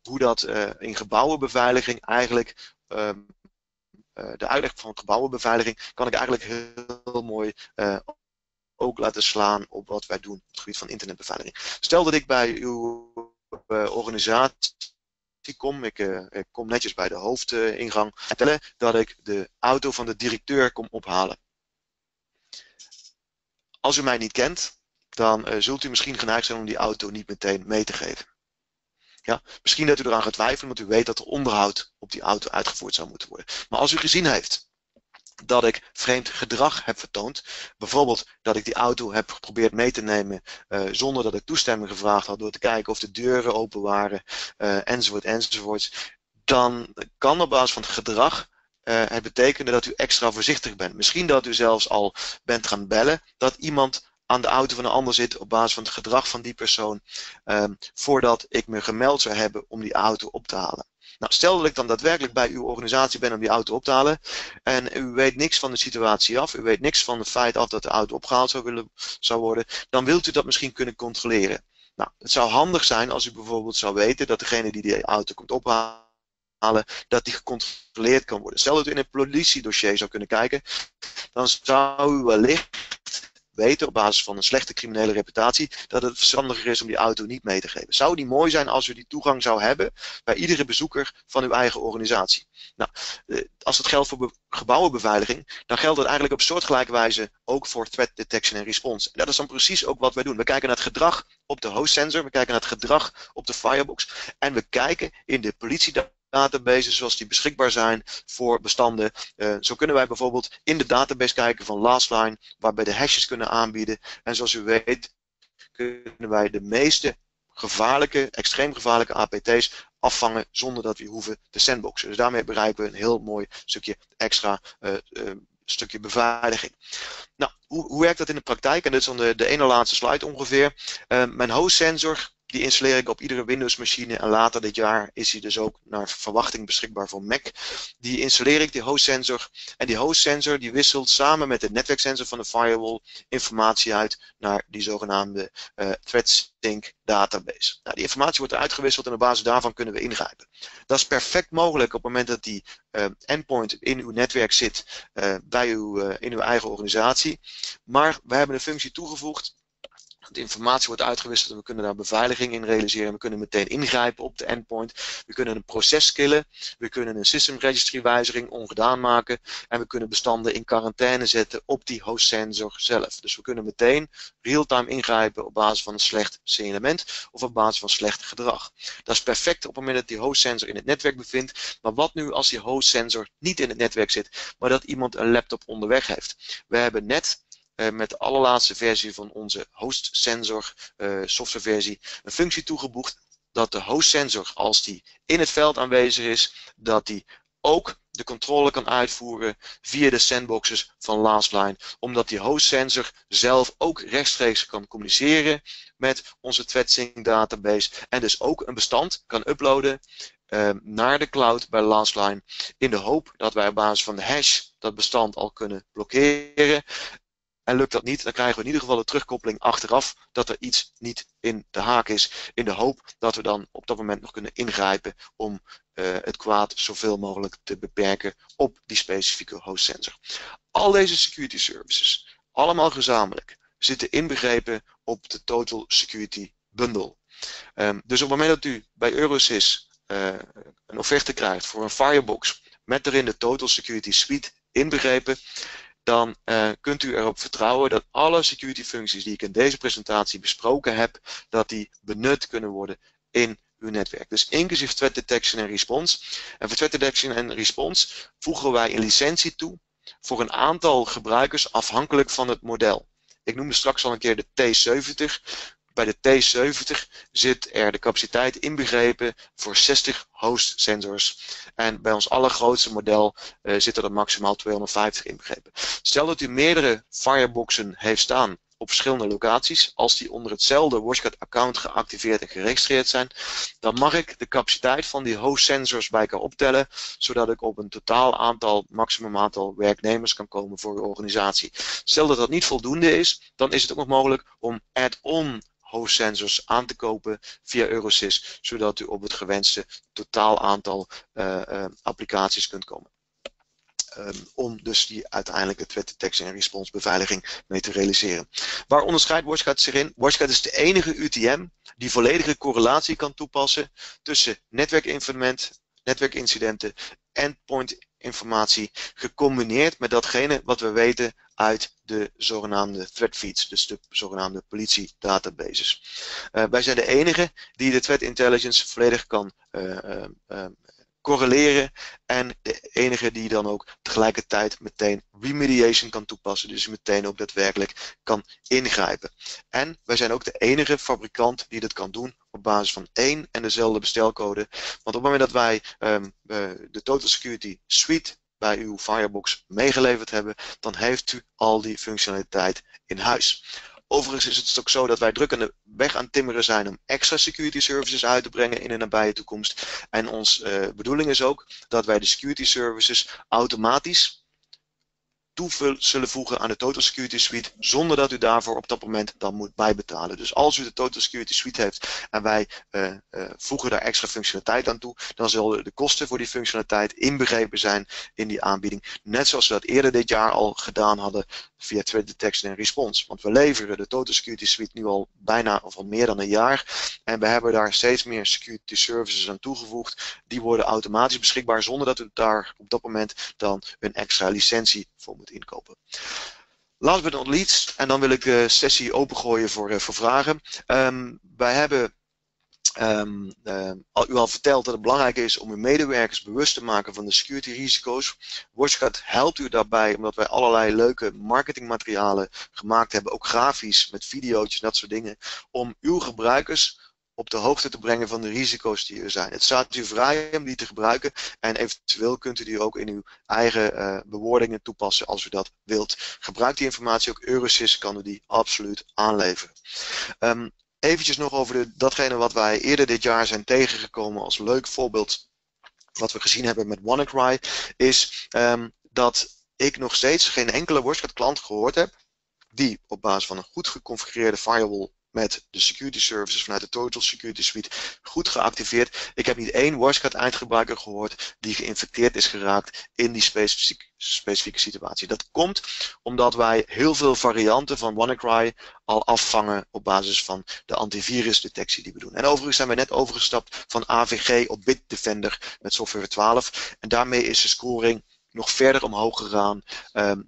hoe dat in gebouwenbeveiliging eigenlijk de uitleg van gebouwenbeveiliging kan ik eigenlijk heel mooi ook laten slaan op wat wij doen op het gebied van internetbeveiliging. Stel dat ik bij uw organisatie kom. Ik kom netjes bij de hoofdingang en vertellen dat ik de auto van de directeur kom ophalen. Als u mij niet kent, dan zult u misschien geneigd zijn om die auto niet meteen mee te geven. Ja, misschien dat u eraan gaat twijfelen, want u weet dat er onderhoud op die auto uitgevoerd zou moeten worden. Maar als u gezien heeft dat ik vreemd gedrag heb vertoond, bijvoorbeeld dat ik die auto heb geprobeerd mee te nemen zonder dat ik toestemming gevraagd had, door te kijken of de deuren open waren, enzovoort, dan kan op basis van het gedrag het betekenen dat u extra voorzichtig bent. Misschien dat u zelfs al bent gaan bellen dat iemand aan de auto van een ander zit op basis van het gedrag van die persoon, voordat ik me gemeld zou hebben om die auto op te halen. Nou, stel dat ik dan daadwerkelijk bij uw organisatie ben om die auto op te halen en u weet niks van de situatie af, u weet niks van het feit af dat de auto opgehaald zou worden, dan wilt u dat misschien kunnen controleren. Nou, het zou handig zijn als u bijvoorbeeld zou weten dat degene die die auto komt ophalen, dat die gecontroleerd kan worden. Stel dat u in een politiedossier zou kunnen kijken, dan zou u wellicht weten op basis van een slechte criminele reputatie dat het verstandiger is om die auto niet mee te geven. Zou die mooi zijn als u die toegang zou hebben bij iedere bezoeker van uw eigen organisatie? Nou, als dat geldt voor gebouwenbeveiliging, dan geldt dat eigenlijk op soortgelijke wijze ook voor threat detection en response. En dat is dan precies ook wat wij doen. We kijken naar het gedrag op de host sensor, we kijken naar het gedrag op de firebox en we kijken in de politiedatabases zoals die beschikbaar zijn voor bestanden. Zo kunnen wij bijvoorbeeld in de database kijken van Lastline, waarbij de hashes kunnen aanbieden. En zoals u weet kunnen wij de meeste gevaarlijke, extreem gevaarlijke APT's afvangen zonder dat we hoeven te sandboxen. Dus daarmee bereiken we een heel mooi stukje extra stukje beveiliging. Nou, hoe werkt dat in de praktijk? En dit is dan de ene laatste slide ongeveer. Mijn host sensor, die installeer ik op iedere Windows machine en later dit jaar is hij dus ook naar verwachting beschikbaar voor Mac. Die installeer ik, die host sensor. En die host sensor die wisselt samen met de netwerksensor van de firewall informatie uit naar die zogenaamde ThreatSync database. Nou, die informatie wordt uitgewisseld en op basis daarvan kunnen we ingrijpen. Dat is perfect mogelijk op het moment dat die endpoint in uw netwerk zit in uw eigen organisatie. Maar we hebben een functie toegevoegd. De informatie wordt uitgewisseld en we kunnen daar beveiliging in realiseren. We kunnen meteen ingrijpen op de endpoint. We kunnen een proces killen. We kunnen een system registry wijziging ongedaan maken. En we kunnen bestanden in quarantaine zetten op die host sensor zelf. Dus we kunnen meteen real-time ingrijpen op basis van een slecht signalement of op basis van slecht gedrag. Dat is perfect op het moment dat die host sensor in het netwerk bevindt. Maar wat nu als die host sensor niet in het netwerk zit, maar dat iemand een laptop onderweg heeft? We hebben net met de allerlaatste versie van onze host sensor softwareversie een functie toegevoegd dat de host sensor, als die in het veld aanwezig is, dat die ook de controle kan uitvoeren via de sandboxes van Lastline, omdat die host sensor zelf ook rechtstreeks kan communiceren met onze ThreatSync database en dus ook een bestand kan uploaden naar de cloud bij Lastline in de hoop dat wij op basis van de hash dat bestand al kunnen blokkeren. En lukt dat niet, dan krijgen we in ieder geval de terugkoppeling achteraf dat er iets niet in de haak is. In de hoop dat we dan op dat moment nog kunnen ingrijpen om het kwaad zoveel mogelijk te beperken op die specifieke host sensor. Al deze security services, allemaal gezamenlijk, zitten inbegrepen op de Total Security Bundle. Dus op het moment dat u bij Eurosys een offerte krijgt voor een firebox met daarin de Total Security Suite inbegrepen, dan kunt u erop vertrouwen dat alle security functies die ik in deze presentatie besproken heb, dat die benut kunnen worden in uw netwerk. Dus inclusief Threat Detection en Response. En voor Threat Detection en Response voegen wij een licentie toe voor een aantal gebruikers afhankelijk van het model. Ik noemde straks al een keer de T70. Bij de T70 zit er de capaciteit inbegrepen voor 60 host sensors. En bij ons allergrootste model zitten er maximaal 250 inbegrepen. Stel dat u meerdere fireboxen heeft staan op verschillende locaties. Als die onder hetzelfde WatchGuard account geactiveerd en geregistreerd zijn, dan mag ik de capaciteit van die host sensors bij elkaar optellen, zodat ik op een totaal aantal, maximum aantal werknemers kan komen voor uw organisatie. Stel dat dat niet voldoende is, dan is het ook nog mogelijk om add-on host sensors aan te kopen via Eurosys, zodat u op het gewenste totaal aantal applicaties kunt komen. Om dus die uiteindelijke Threat Detection en Response beveiliging mee te realiseren. Waar onderscheidt WatchGuard zich in? WatchGuard is de enige UTM die volledige correlatie kan toepassen tussen netwerkincidenten, endpoint informatie, gecombineerd met datgene wat we weten uit de zogenaamde threat feeds, dus de zogenaamde politiedatabases. Wij zijn de enige die de threat intelligence volledig kan correleren en de enige die dan ook tegelijkertijd meteen remediation kan toepassen, dus meteen ook daadwerkelijk kan ingrijpen. En wij zijn ook de enige fabrikant die dat kan doen op basis van één en dezelfde bestelcode, want op het moment dat wij de Total Security Suite bij uw firebox meegeleverd hebben, dan heeft u al die functionaliteit in huis. Overigens is het ook zo dat wij druk aan de weg aan het timmeren zijn om extra security services uit te brengen in de nabije toekomst. En onze bedoeling is ook dat wij de security services automatisch toe zullen voegen aan de Total Security Suite, zonder dat u daarvoor op dat moment dan moet bijbetalen. Dus als u de Total Security Suite heeft en wij voegen daar extra functionaliteit aan toe, dan zullen de kosten voor die functionaliteit inbegrepen zijn in die aanbieding. Net zoals we dat eerder dit jaar al gedaan hadden via Threat Detection en Response. Want we leveren de Total Security Suite nu al bijna of al meer dan een jaar. En we hebben daar steeds meer security services aan toegevoegd. Die worden automatisch beschikbaar zonder dat u daar op dat moment dan een extra licentie voor moet inkopen. Last but not least, en dan wil ik de sessie opengooien voor vragen. Wij hebben u al verteld dat het belangrijk is om uw medewerkers bewust te maken van de security risico's. WatchGuard helpt u daarbij, omdat wij allerlei leuke marketingmaterialen gemaakt hebben, ook grafisch met video's en dat soort dingen, om uw gebruikers op de hoogte te brengen van de risico's die er zijn. Het staat u vrij om die te gebruiken en eventueel kunt u die ook in uw eigen bewoordingen toepassen als u dat wilt. Gebruik die informatie, ook Eurosys kan u die absoluut aanleveren. Eventjes nog over datgene wat wij eerder dit jaar zijn tegengekomen als leuk voorbeeld wat we gezien hebben met WannaCry, is dat ik nog steeds geen enkele WatchGuard klant gehoord heb die op basis van een goed geconfigureerde firewall met de security services vanuit de Total Security Suite goed geactiveerd. Ik heb niet één WatchGuard eindgebruiker gehoord die geïnfecteerd is geraakt in die specifieke situatie. Dat komt omdat wij heel veel varianten van WannaCry al afvangen op basis van de antivirusdetectie die we doen. En overigens zijn we net overgestapt van AVG op Bitdefender met software 12. En daarmee is de scoring nog verder omhoog gegaan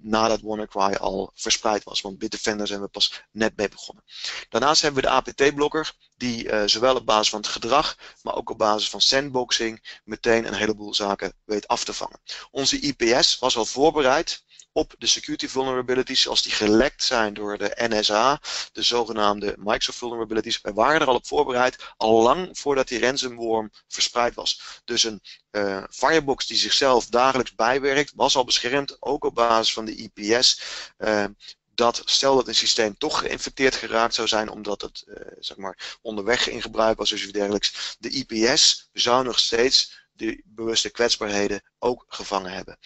nadat WannaCry al verspreid was. Want Bitdefender zijn we pas net mee begonnen. Daarnaast hebben we de APT Blocker, die zowel op basis van het gedrag, maar ook op basis van sandboxing meteen een heleboel zaken weet af te vangen. Onze IPS was al voorbereid op de security vulnerabilities als die gelekt zijn door de NSA, de zogenaamde Microsoft vulnerabilities. Wij waren er al op voorbereid, al lang voordat die ransomworm verspreid was. Dus een firebox die zichzelf dagelijks bijwerkt, was al beschermd, ook op basis van de IPS. Dat stel dat een systeem toch geïnfecteerd geraakt zou zijn, omdat het zeg maar onderweg in gebruik was of iets dergelijks. De IPS zou nog steeds die bewuste kwetsbaarheden ook gevangen hebben.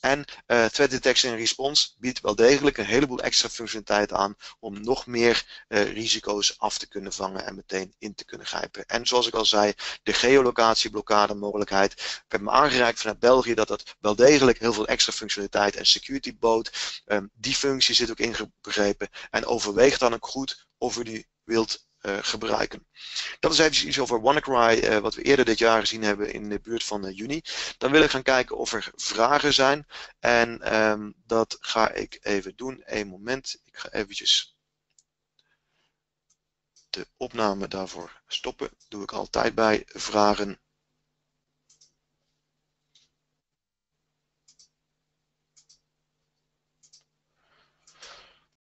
En Threat Detection and Response biedt wel degelijk een heleboel extra functionaliteit aan om nog meer risico's af te kunnen vangen en meteen in te kunnen grijpen. En zoals ik al zei, de geolocatieblokkade mogelijkheid. Ik heb me aangereikt vanuit België dat dat wel degelijk heel veel extra functionaliteit en security bood. Die functie zit ook inbegrepen en overweeg dan ook goed of u die wilt gebruiken. Dat is even iets over WannaCry, wat we eerder dit jaar gezien hebben in de buurt van juni. Dan wil ik gaan kijken of er vragen zijn. En dat ga ik even doen. Eén moment. Ik ga eventjes de opname daarvoor stoppen. Dat doe ik altijd bij vragen.